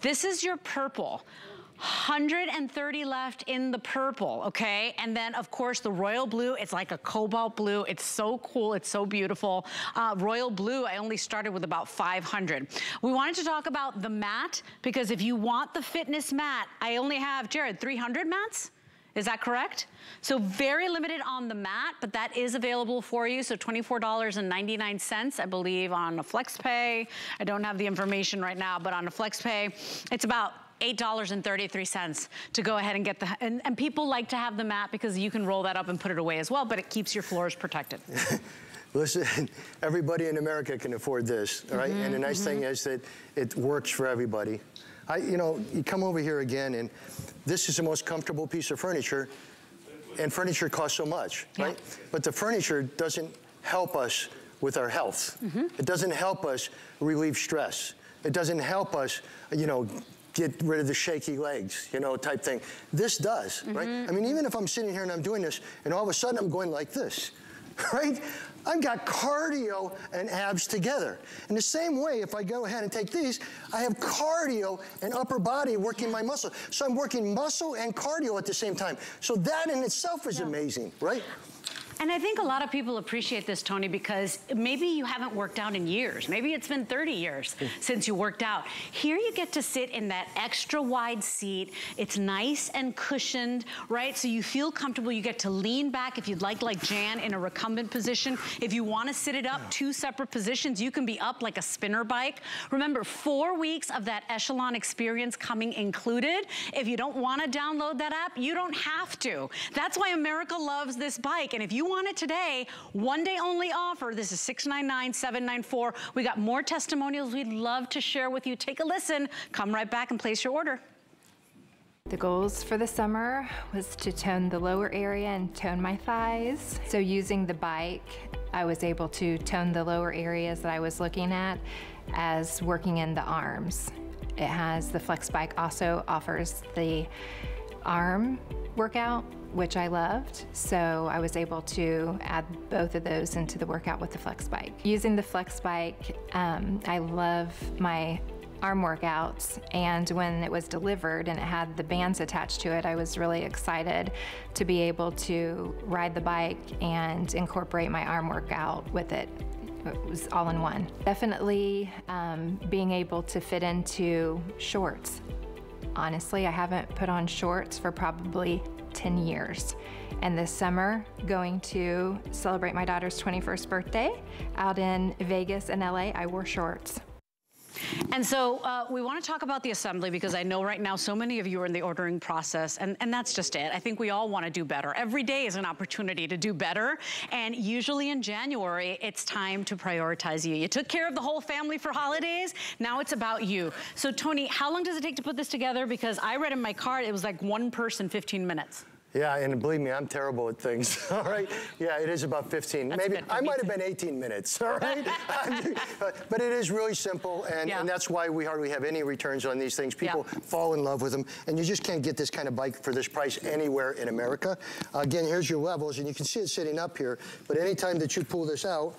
This is your purple. one hundred thirty left in the purple, okay? And then, of course, the royal blue. It's like a cobalt blue. It's so cool. It's so beautiful. Uh, royal blue, I only started with about five hundred. We wanted to talk about the mat, because if you want the fitness mat, I only have, Jared, three hundred mats? Is that correct? So very limited on the mat, but that is available for you. So twenty-four ninety-nine, I believe, on a FlexPay. I don't have the information right now, but on a FlexPay, it's about eight dollars and thirty-three cents to go ahead and get the, and, and people like to have the mat because you can roll that up and put it away as well, but it keeps your floors protected. Listen, everybody in America can afford this, all right? Mm-hmm, and the nice mm-hmm. thing is that it works for everybody. I, you know, you come over here again, and this is the most comfortable piece of furniture, and furniture costs so much, yeah. right? But the furniture doesn't help us with our health. Mm-hmm. It doesn't help us relieve stress. It doesn't help us, you know, get rid of the shaky legs, you know, type thing. This does, mm-hmm. right? I mean, even if I'm sitting here and I'm doing this, and all of a sudden I'm going like this, right? I've got cardio and abs together. In the same way, if I go ahead and take these, I have cardio and upper body working my muscle. So I'm working muscle and cardio at the same time. So that in itself is yeah. amazing, right? And I think a lot of people appreciate this, Tony, because maybe you haven't worked out in years. Maybe it's been thirty years since you worked out. Here you get to sit in that extra wide seat. It's nice and cushioned, right? So you feel comfortable. You get to lean back if you'd like, like Jan, in a recumbent position. If you want to sit it up, two separate positions, you can be up like a spinner bike. Remember, four weeks of that Echelon experience coming included. If you don't want to download that app, you don't have to. That's why America loves this bike. And if you want it today, one day only offer. This is six nine nine, seven nine four. We got more testimonials we'd love to share with you. Take a listen. Come right back and place your order. The goals for the summer was to tone the lower area and tone my thighs. So using the bike, I was able to tone the lower areas that I was looking at as working in the arms. It has, the Flex bike also offers the arm workout, which I loved, so I was able to add both of those into the workout with the Flex bike. Using the Flex bike, um, I love my arm workouts, and when it was delivered and it had the bands attached to it, I was really excited to be able to ride the bike and incorporate my arm workout with it. It was all in one. Definitely um, being able to fit into shorts. Honestly, I haven't put on shorts for probably ten years. And this summer, going to celebrate my daughter's twenty-first birthday out in Vegas and L A, I wore shorts. And so uh, we want to talk about the assembly, because I know right now so many of you are in the ordering process, and, and that's just it. I think we all want to do better. Every day is an opportunity to do better, and usually in January, it's time to prioritize you. You took care of the whole family for holidays, now it's about you. So Tony, how long does it take to put this together? Because I read in my card, it was like one person, fifteen minutes. Yeah, and believe me, I'm terrible at things, all right? Yeah, it is about fifteen. That's maybe I might have been eighteen minutes, all right? But it is really simple, and, yeah. and that's why we hardly have any returns on these things. People yeah. fall in love with them, and you just can't get this kind of bike for this price anywhere in America. Again, here's your levels, and you can see it sitting up here, but anytime that you pull this out,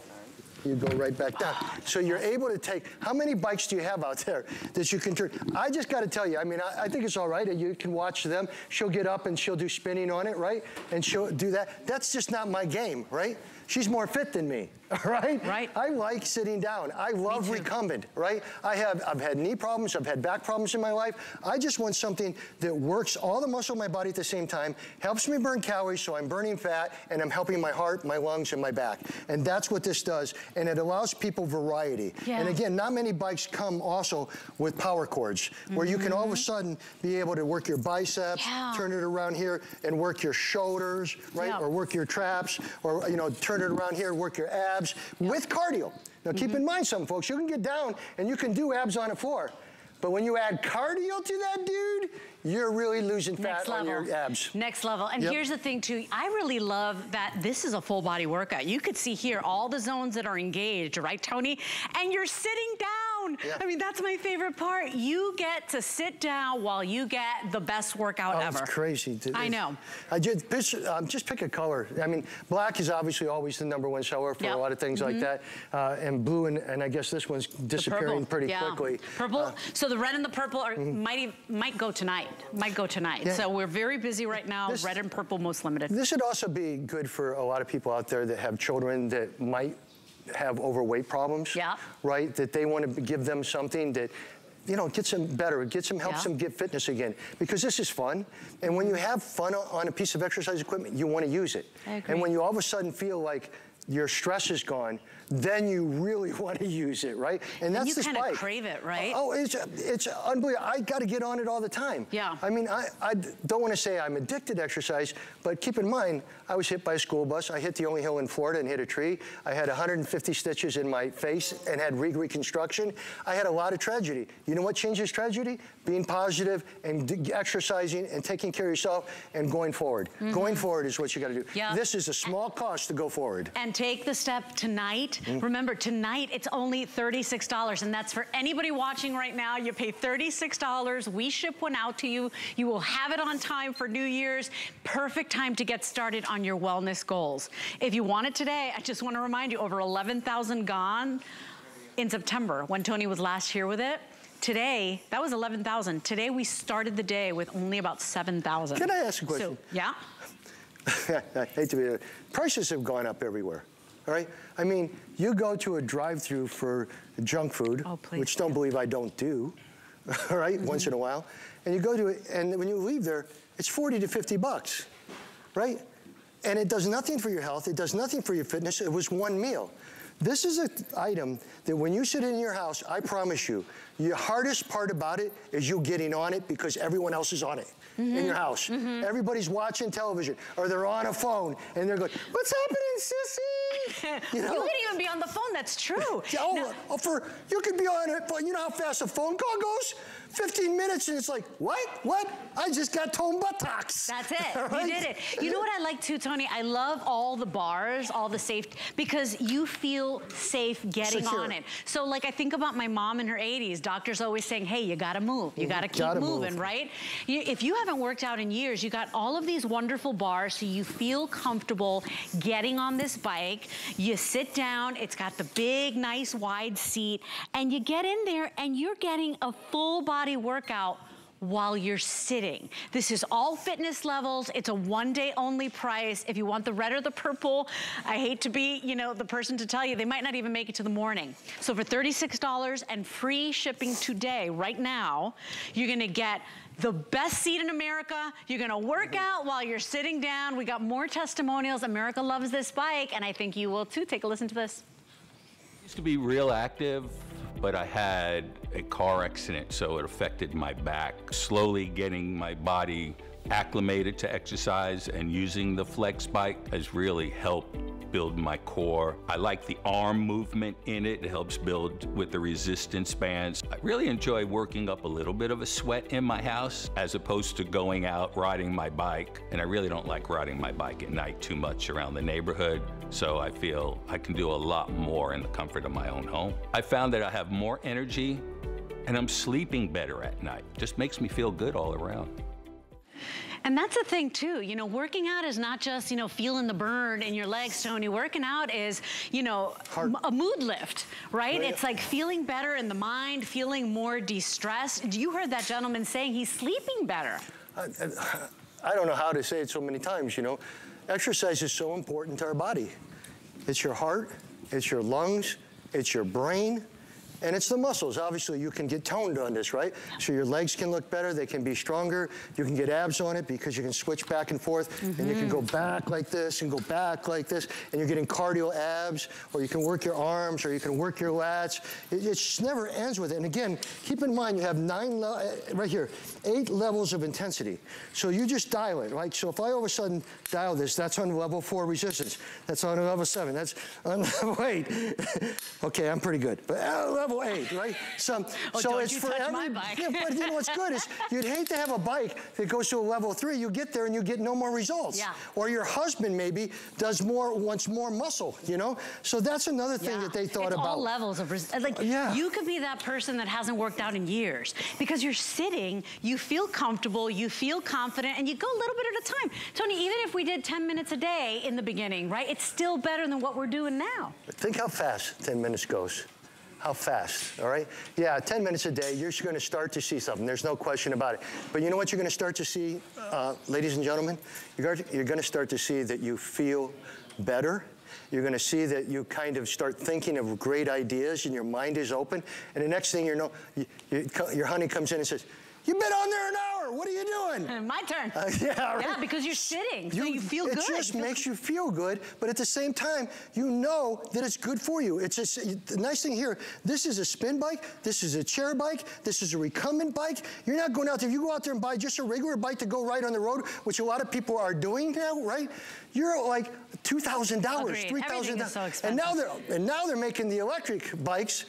you go right back down. So you're able to take, how many bikes do you have out there that you can turn? I just got to tell you, I mean, I, I think it's all right. You can watch them. She'll get up and she'll do spinning on it, right? And she'll do that. That's just not my game, right? She's more fit than me, all right? Right. I like sitting down. I love recumbent, right? I have, I've had knee problems. I've had back problems in my life. I just want something that works all the muscle in my body at the same time, helps me burn calories so I'm burning fat, and I'm helping my heart, my lungs, and my back. And that's what this does. And it allows people variety. Yeah. And again, not many bikes come also with power cords, mm-hmm. where you can all of a sudden be able to work your biceps, yeah. turn it around here, and work your shoulders, right? Yeah. Or work your traps, or, you know, turn it around here, work your abs yeah. with cardio. Now, mm-hmm. keep in mind something, folks. You can get down and you can do abs on the floor. But when you add cardio to that, dude, you're really losing fat on your abs. Next level. And yep. here's the thing, too. I really love that this is a full body workout. You could see here all the zones that are engaged, right, Tony? And you're sitting down. Yeah. I mean, that's my favorite part. You get to sit down while you get the best workout oh, ever. That's crazy. Dude. I know. I just, picture, um, just pick a color. I mean, black is obviously always the number one seller for yep. a lot of things mm-hmm. like that. Uh, and blue, and, and I guess this one's disappearing pretty yeah. quickly. Purple. Uh, so the red and the purple are, mm-hmm. might, might go tonight. Might go tonight. Yeah. So we're very busy right now. This, red and purple, most limited. This should also be good for a lot of people out there that have children that might have overweight problems. Yeah. Right? That they want to give them something that you know, it gets them better. It gets them, helps yeah. them get fitness again. Because this is fun. And when you have fun on a piece of exercise equipment, you want to use it. I agree. And when you all of a sudden feel like your stress is gone, then you really want to use it, right? And that's the spike. And you kind of crave it, right? Oh, it's it's unbelievable. I got to get on it all the time. Yeah. I mean, I, I don't want to say I'm addicted to exercise, but keep in mind, I was hit by a school bus. I hit the only hill in Florida and hit a tree. I had one hundred fifty stitches in my face and had re reconstruction. I had a lot of tragedy. You know what changes tragedy? Being positive and exercising and taking care of yourself and going forward. Mm-hmm. Going forward is what you got to do. Yeah. This is a small and, cost to go forward. And take the step tonight. Mm-hmm. Remember, tonight it's only thirty-six dollars, and that's for anybody watching right now. You pay thirty-six dollars. We ship one out to you. You will have it on time for New Year's. Perfect time to get started on your wellness goals. If you want it today, I just want to remind you, over eleven thousand gone in September when Tony was last here with it. Today, that was eleven thousand. Today, we started the day with only about seven thousand. Can I ask a question? So, yeah? I hate to be there. Prices have gone up everywhere. All right? I mean, you go to a drive-through for junk food, oh, please, which don't yeah. believe I don't do, all right, mm-hmm. once in a while, and you go to it, and when you leave there, it's forty to fifty bucks, right? And it does nothing for your health. It does nothing for your fitness. It was one meal. This is an item that when you sit in your house, I promise you, the hardest part about it is you getting on it because everyone else is on it mm-hmm. in your house. Mm-hmm. Everybody's watching television or they're on a phone and they're going, what's happening, sissy? You know? You can even be on the phone, that's true. oh, now, oh, for, you could be on it, but you know how fast a phone call goes? fifteen minutes and it's like, what, what? I just got tone buttocks. That's it, right? You did it. You know what I like too, Tony? I love all the bars, all the safe, because you feel safe getting Secure. on it. So like I think about my mom in her eighties, doctors always saying, hey, you gotta move, you gotta keep gotta moving, move. right? You, if you haven't worked out in years, you got all of these wonderful bars so you feel comfortable getting on this bike, you sit down, it's got the big, nice, wide seat, and you get in there and you're getting a full body workout while you're sitting. This is all fitness levels. It's a one day only price. If you want the red or the purple, I hate to be, you know, the person to tell you, they might not even make it to the morning. So for thirty-six dollars and free shipping today, right now, you're gonna get the best seat in America. You're gonna work out while you're sitting down. We got more testimonials. America loves this bike, and I think you will too. Take a listen to this. I used to be real active, but I had a car accident, so it affected my back. Slowly getting my body acclimated to exercise and using the Flex bike has really helped build my core. I like the arm movement in it. It helps build with the resistance bands. I really enjoy working up a little bit of a sweat in my house as opposed to going out riding my bike. And I really don't like riding my bike at night too much around the neighborhood. So I feel I can do a lot more in the comfort of my own home. I found that I have more energy and I'm sleeping better at night. Just makes me feel good all around. And that's the thing too, you know, working out is not just, you know, feeling the burn in your legs, Tony. Working out is, you know, Heart. a mood lift, right? It's like feeling better in the mind, feeling more de-stressed. You heard that gentleman saying he's sleeping better. I, I, I don't know how to say it so many times, you know. Exercise is so important to our body. It's your heart, it's your lungs, it's your brain. And it's the muscles. Obviously, you can get toned on this, right? So your legs can look better. They can be stronger. You can get abs on it because you can switch back and forth. Mm-hmm. And you can go back like this and go back like this. And you're getting cardio abs. Or you can work your arms. Or you can work your lats. It, it just never ends with it. And again, keep in mind, you have nine, right here, eight levels of intensity. So you just dial it, right? So if I all of a sudden dial this, that's on level four resistance. That's on level seven. That's on level eight. Okay, I'm pretty good. But uh, level eight, right? So, oh, so it's for every, yeah, but you know what's good is you'd hate to have a bike that goes to a level three. You get there and you get no more results. Yeah. Or your husband maybe does more, wants more muscle, you know? So that's another thing yeah. that they thought it's about. All levels of, like, uh, yeah. you could be that person that hasn't worked out in years because you're sitting, you feel comfortable, you feel confident, and you go a little bit at a time. Tony, even if we did ten minutes a day in the beginning, right? It's still better than what we're doing now. But think how fast ten minutes goes. How fast, all right? Yeah, ten minutes a day, you're gonna start to see something. There's no question about it. But you know what you're gonna start to see, uh, ladies and gentlemen? You're gonna start to see that you feel better. You're gonna see that you kind of start thinking of great ideas and your mind is open. And the next thing you know, you, you, your honey comes in and says, "You've been on there an hour, what are you doing?" Uh, my turn. Uh, yeah, right? Yeah, because you're sitting, you, so you feel it good. It just you makes you feel good, but at the same time, you know that it's good for you. It's a, the nice thing here, this is a spin bike, this is a chair bike, this is a recumbent bike. You're not going out there, if you go out there and buy just a regular bike to go ride on the road, which a lot of people are doing now, right? You're like two thousand dollars, three thousand dollars. So and now they're and now they're making the electric bikes,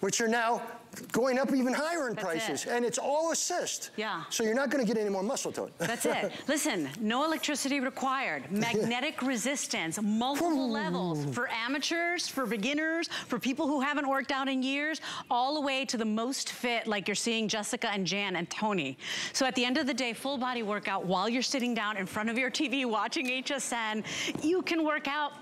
which are now going up even higher in That's prices. It. And it's all assist. Yeah. So you're not gonna get any more muscle tone. That's it. Listen, no electricity required. Magnetic resistance, multiple levels for amateurs, for beginners, for people who haven't worked out in years, all the way to the most fit, like you're seeing Jessica and Jan and Tony. So at the end of the day, full body workout while you're sitting down in front of your T V watching H S N, you can work out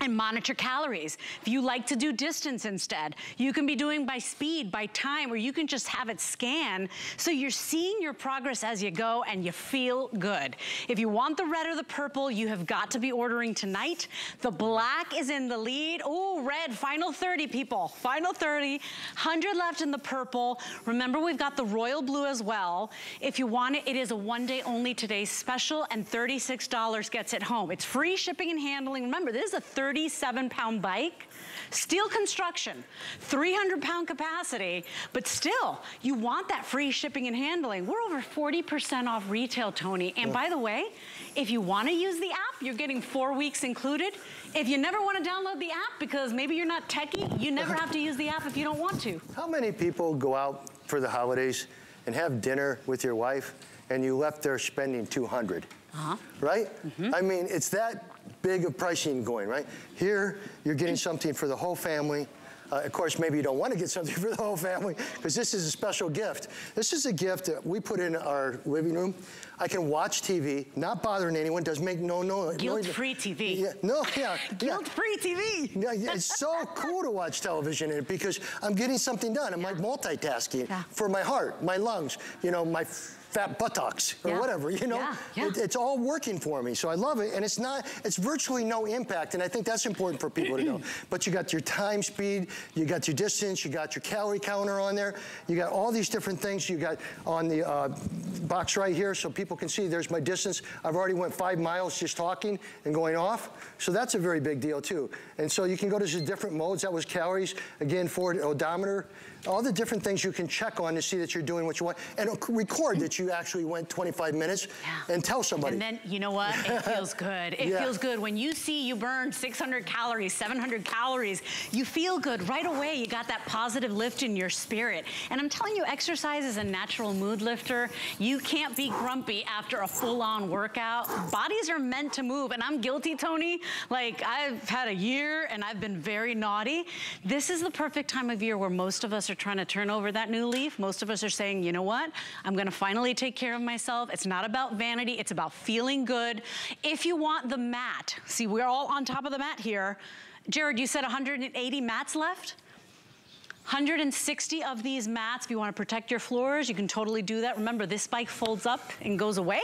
and monitor calories. If you like to do distance instead, you can be doing by speed, by time, or you can just have it scan. So you're seeing your progress as you go and you feel good. If you want the red or the purple, you have got to be ordering tonight. The black is in the lead. Oh, red, final thirty people, final thirty. one hundred left in the purple. Remember, we've got the royal blue as well. If you want it, it is a one day only today's special, and thirty-six dollars gets it home. It's free shipping and handling. Remember, this is a thirty-seven pound bike, steel construction, three hundred pound capacity, but still, you want that free shipping and handling. We're over forty percent off retail, Tony. And yeah. by the way, if you wanna use the app, you're getting four weeks included. If you never wanna download the app because maybe you're not techie, you never have to use the app if you don't want to. How many people go out for the holidays and have dinner with your wife and you left there spending two hundred? Uh-huh. Right? Mm-hmm. I mean, it's that big of pricing going, right? Here, you're getting something for the whole family. Uh, of course, maybe you don't want to get something for the whole family because this is a special gift. This is a gift that we put in our living room. I can watch T V, not bothering anyone, doesn't make no noise. Guilt-free T V. Yeah, no, yeah. Guilt-free T V. Yeah, yeah, it's so cool to watch television in it because I'm getting something done. I'm yeah. like multitasking yeah. for my heart, my lungs, you know, my fat buttocks or yeah. whatever, you know? Yeah, yeah. It, it's all working for me, so I love it, and it's not, it's virtually no impact, and I think that's important for people to know. But you got your time speed, you got your distance, you got your calorie counter on there, you got all these different things you got on the uh, box right here, so people can see there's my distance. I've already went five miles just talking and going off, so that's a very big deal too. And so you can go to the different modes. That was calories, again, forward odometer, all the different things you can check on to see that you're doing what you want, and record that you actually went twenty-five minutes yeah. and tell somebody. And then, you know what, it feels good. It yeah. feels good. When you see you burned six hundred calories, seven hundred calories, you feel good right away. You got that positive lift in your spirit. And I'm telling you, exercise is a natural mood lifter. You can't be grumpy after a full-on workout. Bodies are meant to move, and I'm guilty, Tony. Like, I've had a year, and I've been very naughty. This is the perfect time of year where most of us are trying to turn over that new leaf. Most of us are saying, you know what? I'm gonna finally take care of myself. It's not about vanity, it's about feeling good. If you want the mat, see, we're all on top of the mat here. Jared, you said one hundred eighty mats left? one hundred sixty of these mats. If you want to protect your floors, you can totally do that. Remember, this bike folds up and goes away,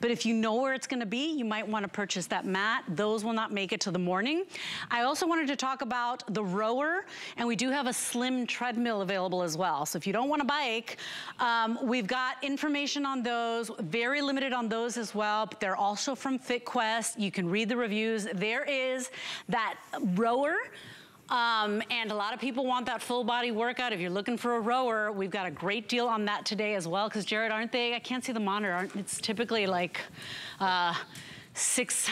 but if you know where it's going to be, you might want to purchase that mat. Those will not make it to the morning. I also wanted to talk about the rower, and we do have a slim treadmill available as well. So if you don't want a bike, um, we've got information on those, very limited on those as well, but they're also from FitQuest. You can read the reviews. There is that rower. Um, and a lot of people want that full body workout. If you're looking for a rower, we've got a great deal on that today as well. Because Jared, aren't they? I can't see the monitor. Aren't, it's typically like uh, six,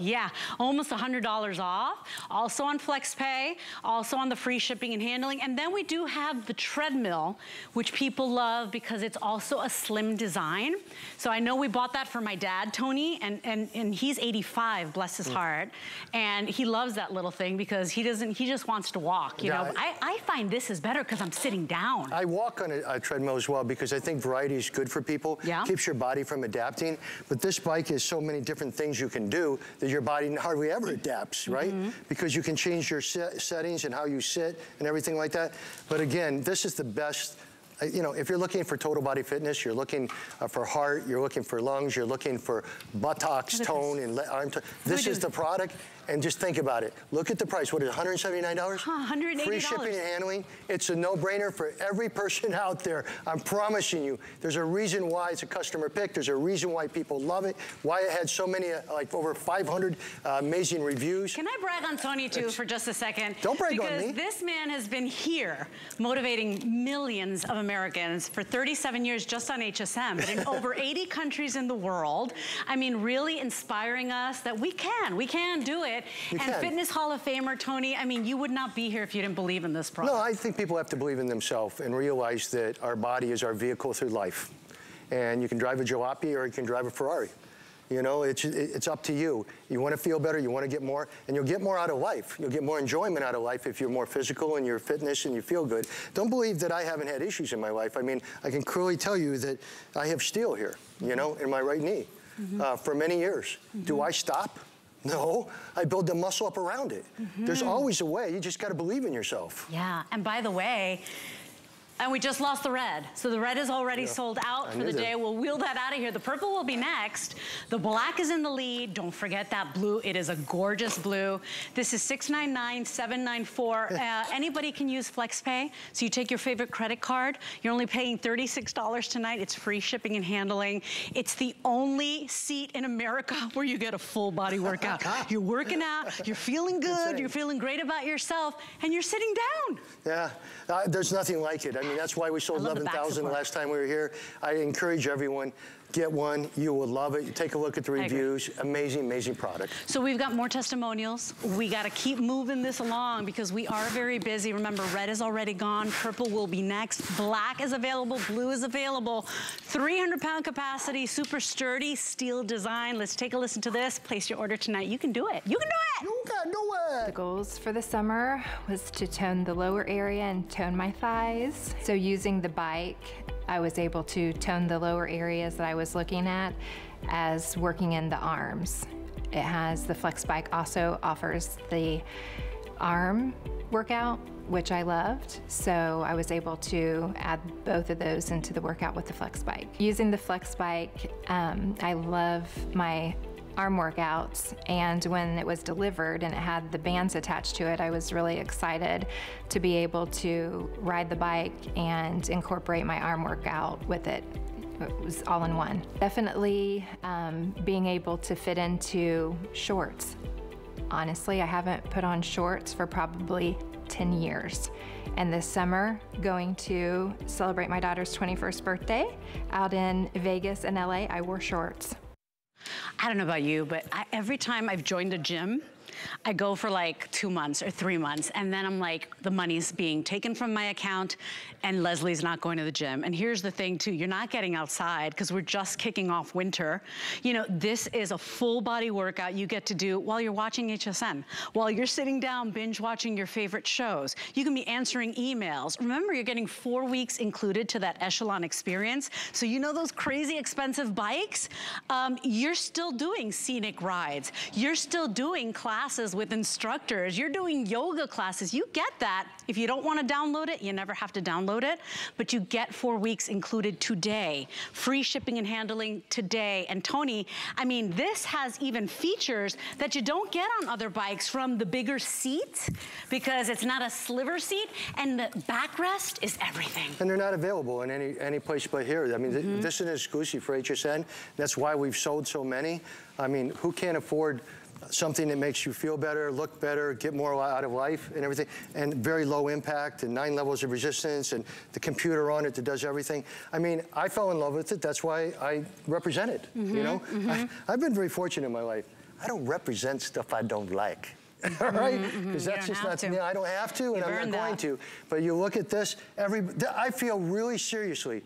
yeah, almost one hundred dollars off. Also on FlexPay, also on the free shipping and handling. And then we do have the treadmill, which people love because it's also a slim design. So I know we bought that for my dad, Tony, and, and, and he's eighty-five, bless his mm. heart. And he loves that little thing because he doesn't, he just wants to walk, you yeah, know. I, I find this is better because I'm sitting down. I walk on a, a treadmill as well because I think variety is good for people. Yeah. Keeps your body from adapting. But this bike is so many different things you can do that your body hardly ever adapts, right? Mm-hmm. Because you can change your set settings and how you sit and everything like that. But again, this is the best you know, if you're looking for total body fitness, you're looking uh, for heart, you're looking for lungs, you're looking for buttocks, tone, and arm tone, this is the product. And just think about it. Look at the price. What is it, one hundred seventy-nine dollars? Huh, one hundred eighty dollars. Free shipping and handling. It's a no-brainer for every person out there. I'm promising you. There's a reason why it's a customer pick. There's a reason why people love it. Why it had so many, uh, like over five hundred uh, amazing reviews. Can I brag on Tony, too, it's, for just a second? Don't brag because on me. Because this man has been here motivating millions of Americans for thirty-seven years just on H S N, but in over eighty countries in the world. I mean, really inspiring us that we can. We can do it. You and can. Fitness Hall of Famer, Tony, I mean, you would not be here if you didn't believe in this product. No, I think people have to believe in themselves and realize that our body is our vehicle through life. And you can drive a jalopy or you can drive a Ferrari. You know, it's, it's up to you. You want to feel better, you want to get more, and you'll get more out of life. You'll get more enjoyment out of life if you're more physical and you're fitness and you feel good. Don't believe that I haven't had issues in my life. I mean, I can clearly tell you that I have steel here, you know, in my right knee mm-hmm. uh, for many years. Mm-hmm. Do I stop? No, I build the muscle up around it. Mm-hmm. There's always a way. You just got to believe in yourself. Yeah, and by the way, and we just lost the red. So the red is already yeah. sold out I for the day. That. We'll wheel that out of here. The purple will be next. The black is in the lead. Don't forget that blue. It is a gorgeous blue. This is six nine nine, seven nine four. uh, anybody can use FlexPay. So you take your favorite credit card. You're only paying thirty-six dollars tonight. It's free shipping and handling. It's the only seat in America where you get a full body workout. You're working out. You're feeling good. You're feeling great about yourself. And you're sitting down. Yeah. Uh, there's nothing like it. I mean, I mean, that's why we sold eleven thousand last time we were here. I encourage everyone, get one. You will love it. You take a look at the reviews. Amazing, amazing product. So we've got more testimonials. We got to keep moving this along because we are very busy. Remember, red is already gone. Purple will be next. Black is available. Blue is available. three hundred pound capacity, super sturdy, steel design. Let's take a listen to this. Place your order tonight. You can do it. You can do it. You can do it. The goals for the summer was to tone the lower area and tone my thighs. So using the bike, I was able to tone the lower areas that I was looking at as working in the arms. It has, the Flex Bike also offers the arm workout, which I loved. So I was able to add both of those into the workout with the Flex Bike. Using the Flex Bike, um, I love my arm workouts, and when it was delivered and it had the bands attached to it, I was really excited to be able to ride the bike and incorporate my arm workout with it. It was all in one. Definitely um, being able to fit into shorts. Honestly, I haven't put on shorts for probably ten years. And this summer, going to celebrate my daughter's twenty-first birthday out in Vegas and L A, I wore shorts. I don't know about you, but I, every time I've joined a gym, I go for like two months or three months, and then I'm like, the money's being taken from my account, and Lesley's not going to the gym. And here's the thing, too, you're not getting outside because we're just kicking off winter. You know, this is a full body workout you get to do while you're watching H S N, while you're sitting down binge watching your favorite shows. You can be answering emails. Remember, you're getting four weeks included to that Echelon experience. So you know those crazy expensive bikes? Um, you're still doing scenic rides. You're still doing classes. Classes with instructors, you're doing yoga classes. You get that. If you don't want to download it, you never have to download it, but you get four weeks included today. Free shipping and handling today. And Tony, I mean, this has even features that you don't get on other bikes, from the bigger seat, because it's not a sliver seat, and the backrest is everything. And they're not available in any, any place but here. I mean, mm-hmm. th this is exclusive for H S N. That's why we've sold so many. I mean, who can't afford something that makes you feel better, look better, get more out of life and everything, and very low impact, and nine levels of resistance, and the computer on it that does everything. I mean, I fell in love with it. That's why I represent it, mm-hmm, you know? Mm-hmm. I, I've been very fortunate in my life. I don't represent stuff I don't like. All right, because mm-hmm, that's just not, you know, I don't have to, and You've I'm not going to. But you look at this, every, I feel really seriously,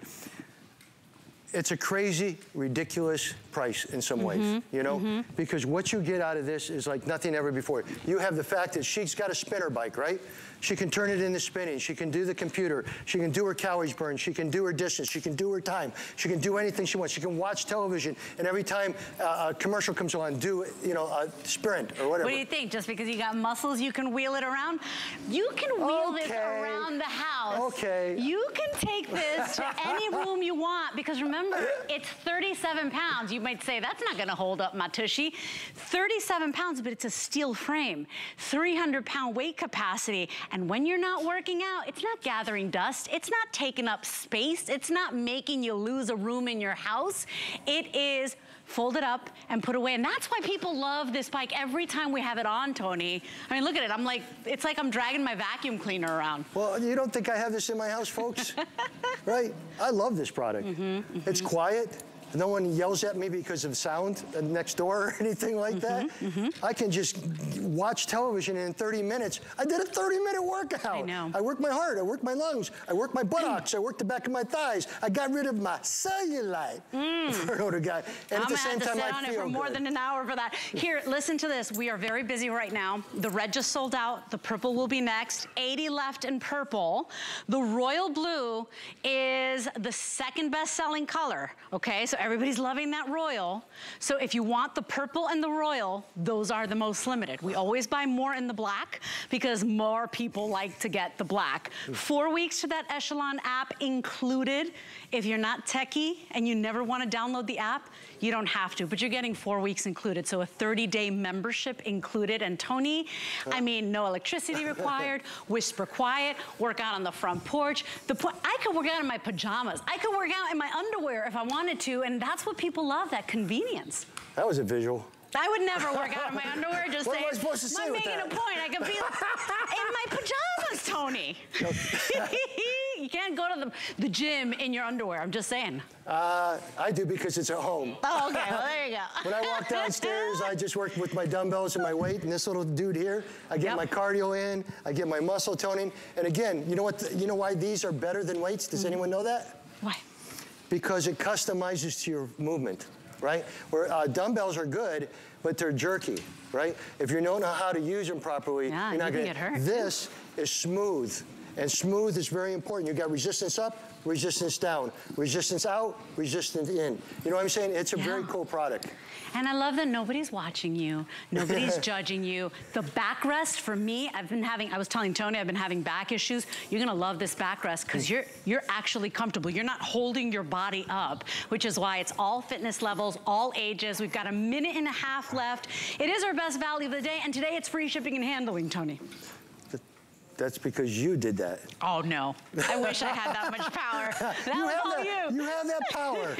it's a crazy, ridiculous price in some ways, mm-hmm. you know? Mm-hmm. Because what you get out of this is like nothing ever before. You have the fact that she's got a spinner bike, right? She can turn it into spinning. She can do the computer. She can do her calories burn. She can do her distance. She can do her time. She can do anything she wants. She can watch television, and every time uh, a commercial comes on, do, you know, a sprint or whatever. What do you think? Just because you got muscles, you can wheel it around? You can wheel okay. this around the house. Okay. You can take this to any room you want, because remember, it's thirty-seven pounds. You might say, that's not going to hold up my tushy. thirty-seven pounds, but it's a steel frame. three hundred pound weight capacity. And when you're not working out, it's not gathering dust. It's not taking up space. It's not making you lose a room in your house. It is folded up and put away. And that's why people love this bike every time we have it on, Tony. I mean, look at it. I'm like, it's like I'm dragging my vacuum cleaner around. Well, you don't think I have this in my house, folks? Right? I love this product. Mm-hmm, mm-hmm. It's quiet. No one yells at me because of sound next door or anything like that. Mm-hmm, mm-hmm. I can just watch television in thirty minutes. I did a thirty minute workout. I know. I worked my heart, I worked my lungs, I worked my buttocks, I worked the back of my thighs. I got rid of my cellulite. Mm. For an older guy. And I'm at the same time, I feel good. I'm gonna have to sit on it for more than an hour for that. Here, listen to this. We are very busy right now. The red just sold out. The purple will be next. eighty left in purple. The royal blue is the second best-selling color. Okay, so everybody's loving that royal. So if you want the purple and the royal, those are the most limited. We always buy more in the black because more people like to get the black. Four weeks to that Echelon app included. If you're not techie and you never want to download the app, you don't have to, but you're getting four weeks included. So a thirty day membership included. And Tony, I mean, no electricity required, whisper quiet, work out on the front porch. The po I could work out in my pajamas. I could work out in my underwear if I wanted to. And that's what people love, that convenience. That was a visual. I would never work out in my underwear, just saying. What am I supposed to say with that? I'm making a point. I could be in my pajamas, Tony. You can't go to the, the gym in your underwear, I'm just saying. Uh, I do because it's at home. Oh, okay, well, there you go. When I walk downstairs, I just work with my dumbbells and my weight, and this little dude here, I get yep. my cardio in, I get my muscle toning, and again, you know what? The, you know why these are better than weights? Does mm-hmm. anyone know that? Why? Because it customizes to your movement. Right? Where uh, dumbbells are good, but they're jerky, right? If you don't know how to use them properly, yeah, you're not you gonna get hurt. This is smooth, and smooth is very important. You got resistance up, resistance down, resistance out, resistance in. You know what I'm saying? It's a yeah. very cool product. And I love that nobody's watching you. Nobody's judging you. The backrest for me, I've been having, I was telling Tony, I've been having back issues. You're gonna love this backrest because you're you're actually comfortable. You're not holding your body up, which is why it's all fitness levels, all ages. We've got a minute and a half left. It is our best value of the day, and today it's free shipping and handling, Tony. That's because you did that. Oh, no. I wish I had that much power. That you was all that, you. You have that power.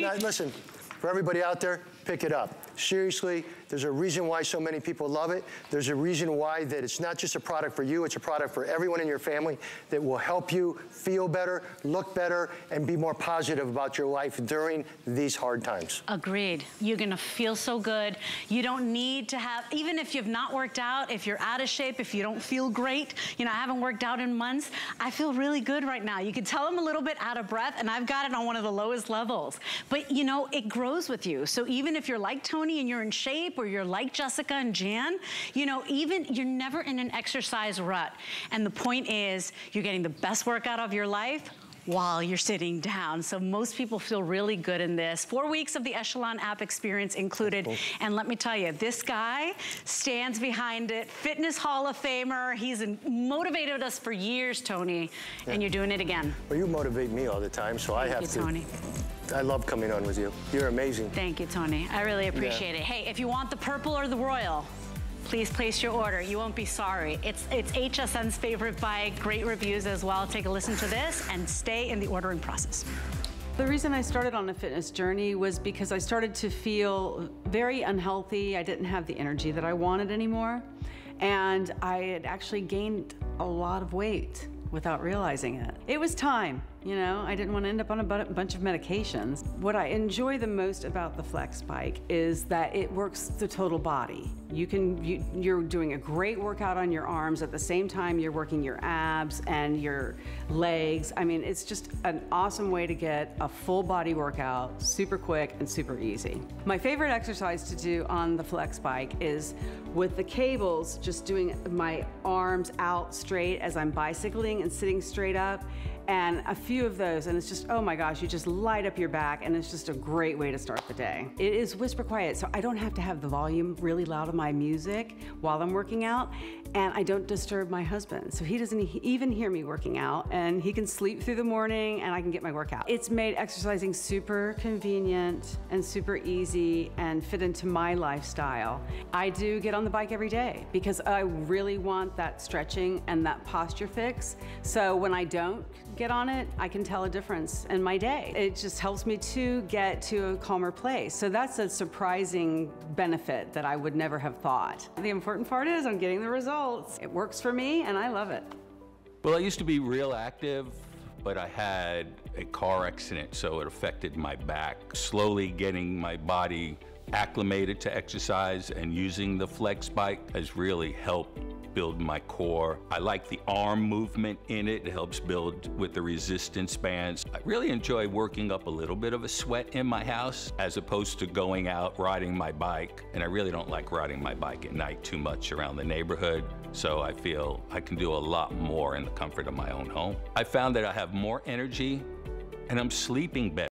Now, listen, for everybody out there, pick it up. Seriously, there's a reason why so many people love it. There's a reason why that it's not just a product for you, it's a product for everyone in your family that will help you feel better, look better, and be more positive about your life during these hard times. Agreed. You're gonna feel so good. You don't need to have, even if you've not worked out, if you're out of shape, if you don't feel great, you know, I haven't worked out in months, I feel really good right now. You can tell I'm a little bit out of breath, and I've got it on one of the lowest levels. But you know, it grows with you. So even if you're like Tony and you're in shape, or you're like Jessica and Jan, you know, even you're never in an exercise rut. And the point is, you're getting the best workout of your life while you're sitting down. So most people feel really good in this. Four weeks of the Echelon app experience included. Cool. And let me tell you, this guy stands behind it. Fitness Hall of Famer. He's motivated us for years, Tony. Yeah. And you're doing it again. Well, you motivate me all the time, so Thank I have you, to. Tony. I love coming on with you. You're amazing. Thank you, Tony. I really appreciate yeah. it. Hey, if you want the purple or the royal, please place your order. You won't be sorry. It's it's H S N's favorite bike. Great reviews as well. Take a listen to this and stay in the ordering process. The reason I started on a fitness journey was because I started to feel very unhealthy. I didn't have the energy that I wanted anymore. And I had actually gained a lot of weight without realizing it. It was time, you know? I didn't want to end up on a bunch of medications. What I enjoy the most about the Flex bike is that it works the total body. You can, you, you're doing a great workout on your arms at the same time you're working your abs and your legs. I mean, it's just an awesome way to get a full body workout, super quick and super easy. My favorite exercise to do on the Flex bike is with the cables, just doing my arms out straight as I'm bicycling and sitting straight up, and a few of those, and it's just, oh my gosh, you just light up your back, and it's just a great way to start the day. It is whisper quiet, so I don't have to have the volume really loud of my music while I'm working out, and I don't disturb my husband, so he doesn't even hear me working out, and he can sleep through the morning, and I can get my workout. It's made exercising super convenient and super easy and fit into my lifestyle. I do get on the bike every day because I really want that stretching and that posture fix, so when I don't get on it, I can tell a difference in my day. It just helps me to get to a calmer place. So that's a surprising benefit that I would never have thought. The important part is I'm getting the results. It works for me and I love it. Well, I used to be real active, but I had a car accident, so it affected my back. Slowly getting my body acclimated to exercise and using the Flex bike has really helped build my core. I like the arm movement in it. It helps build with the resistance bands. I really enjoy working up a little bit of a sweat in my house as opposed to going out riding my bike. And I really don't like riding my bike at night too much around the neighborhood. So I feel I can do a lot more in the comfort of my own home. I found that I have more energy and I'm sleeping better.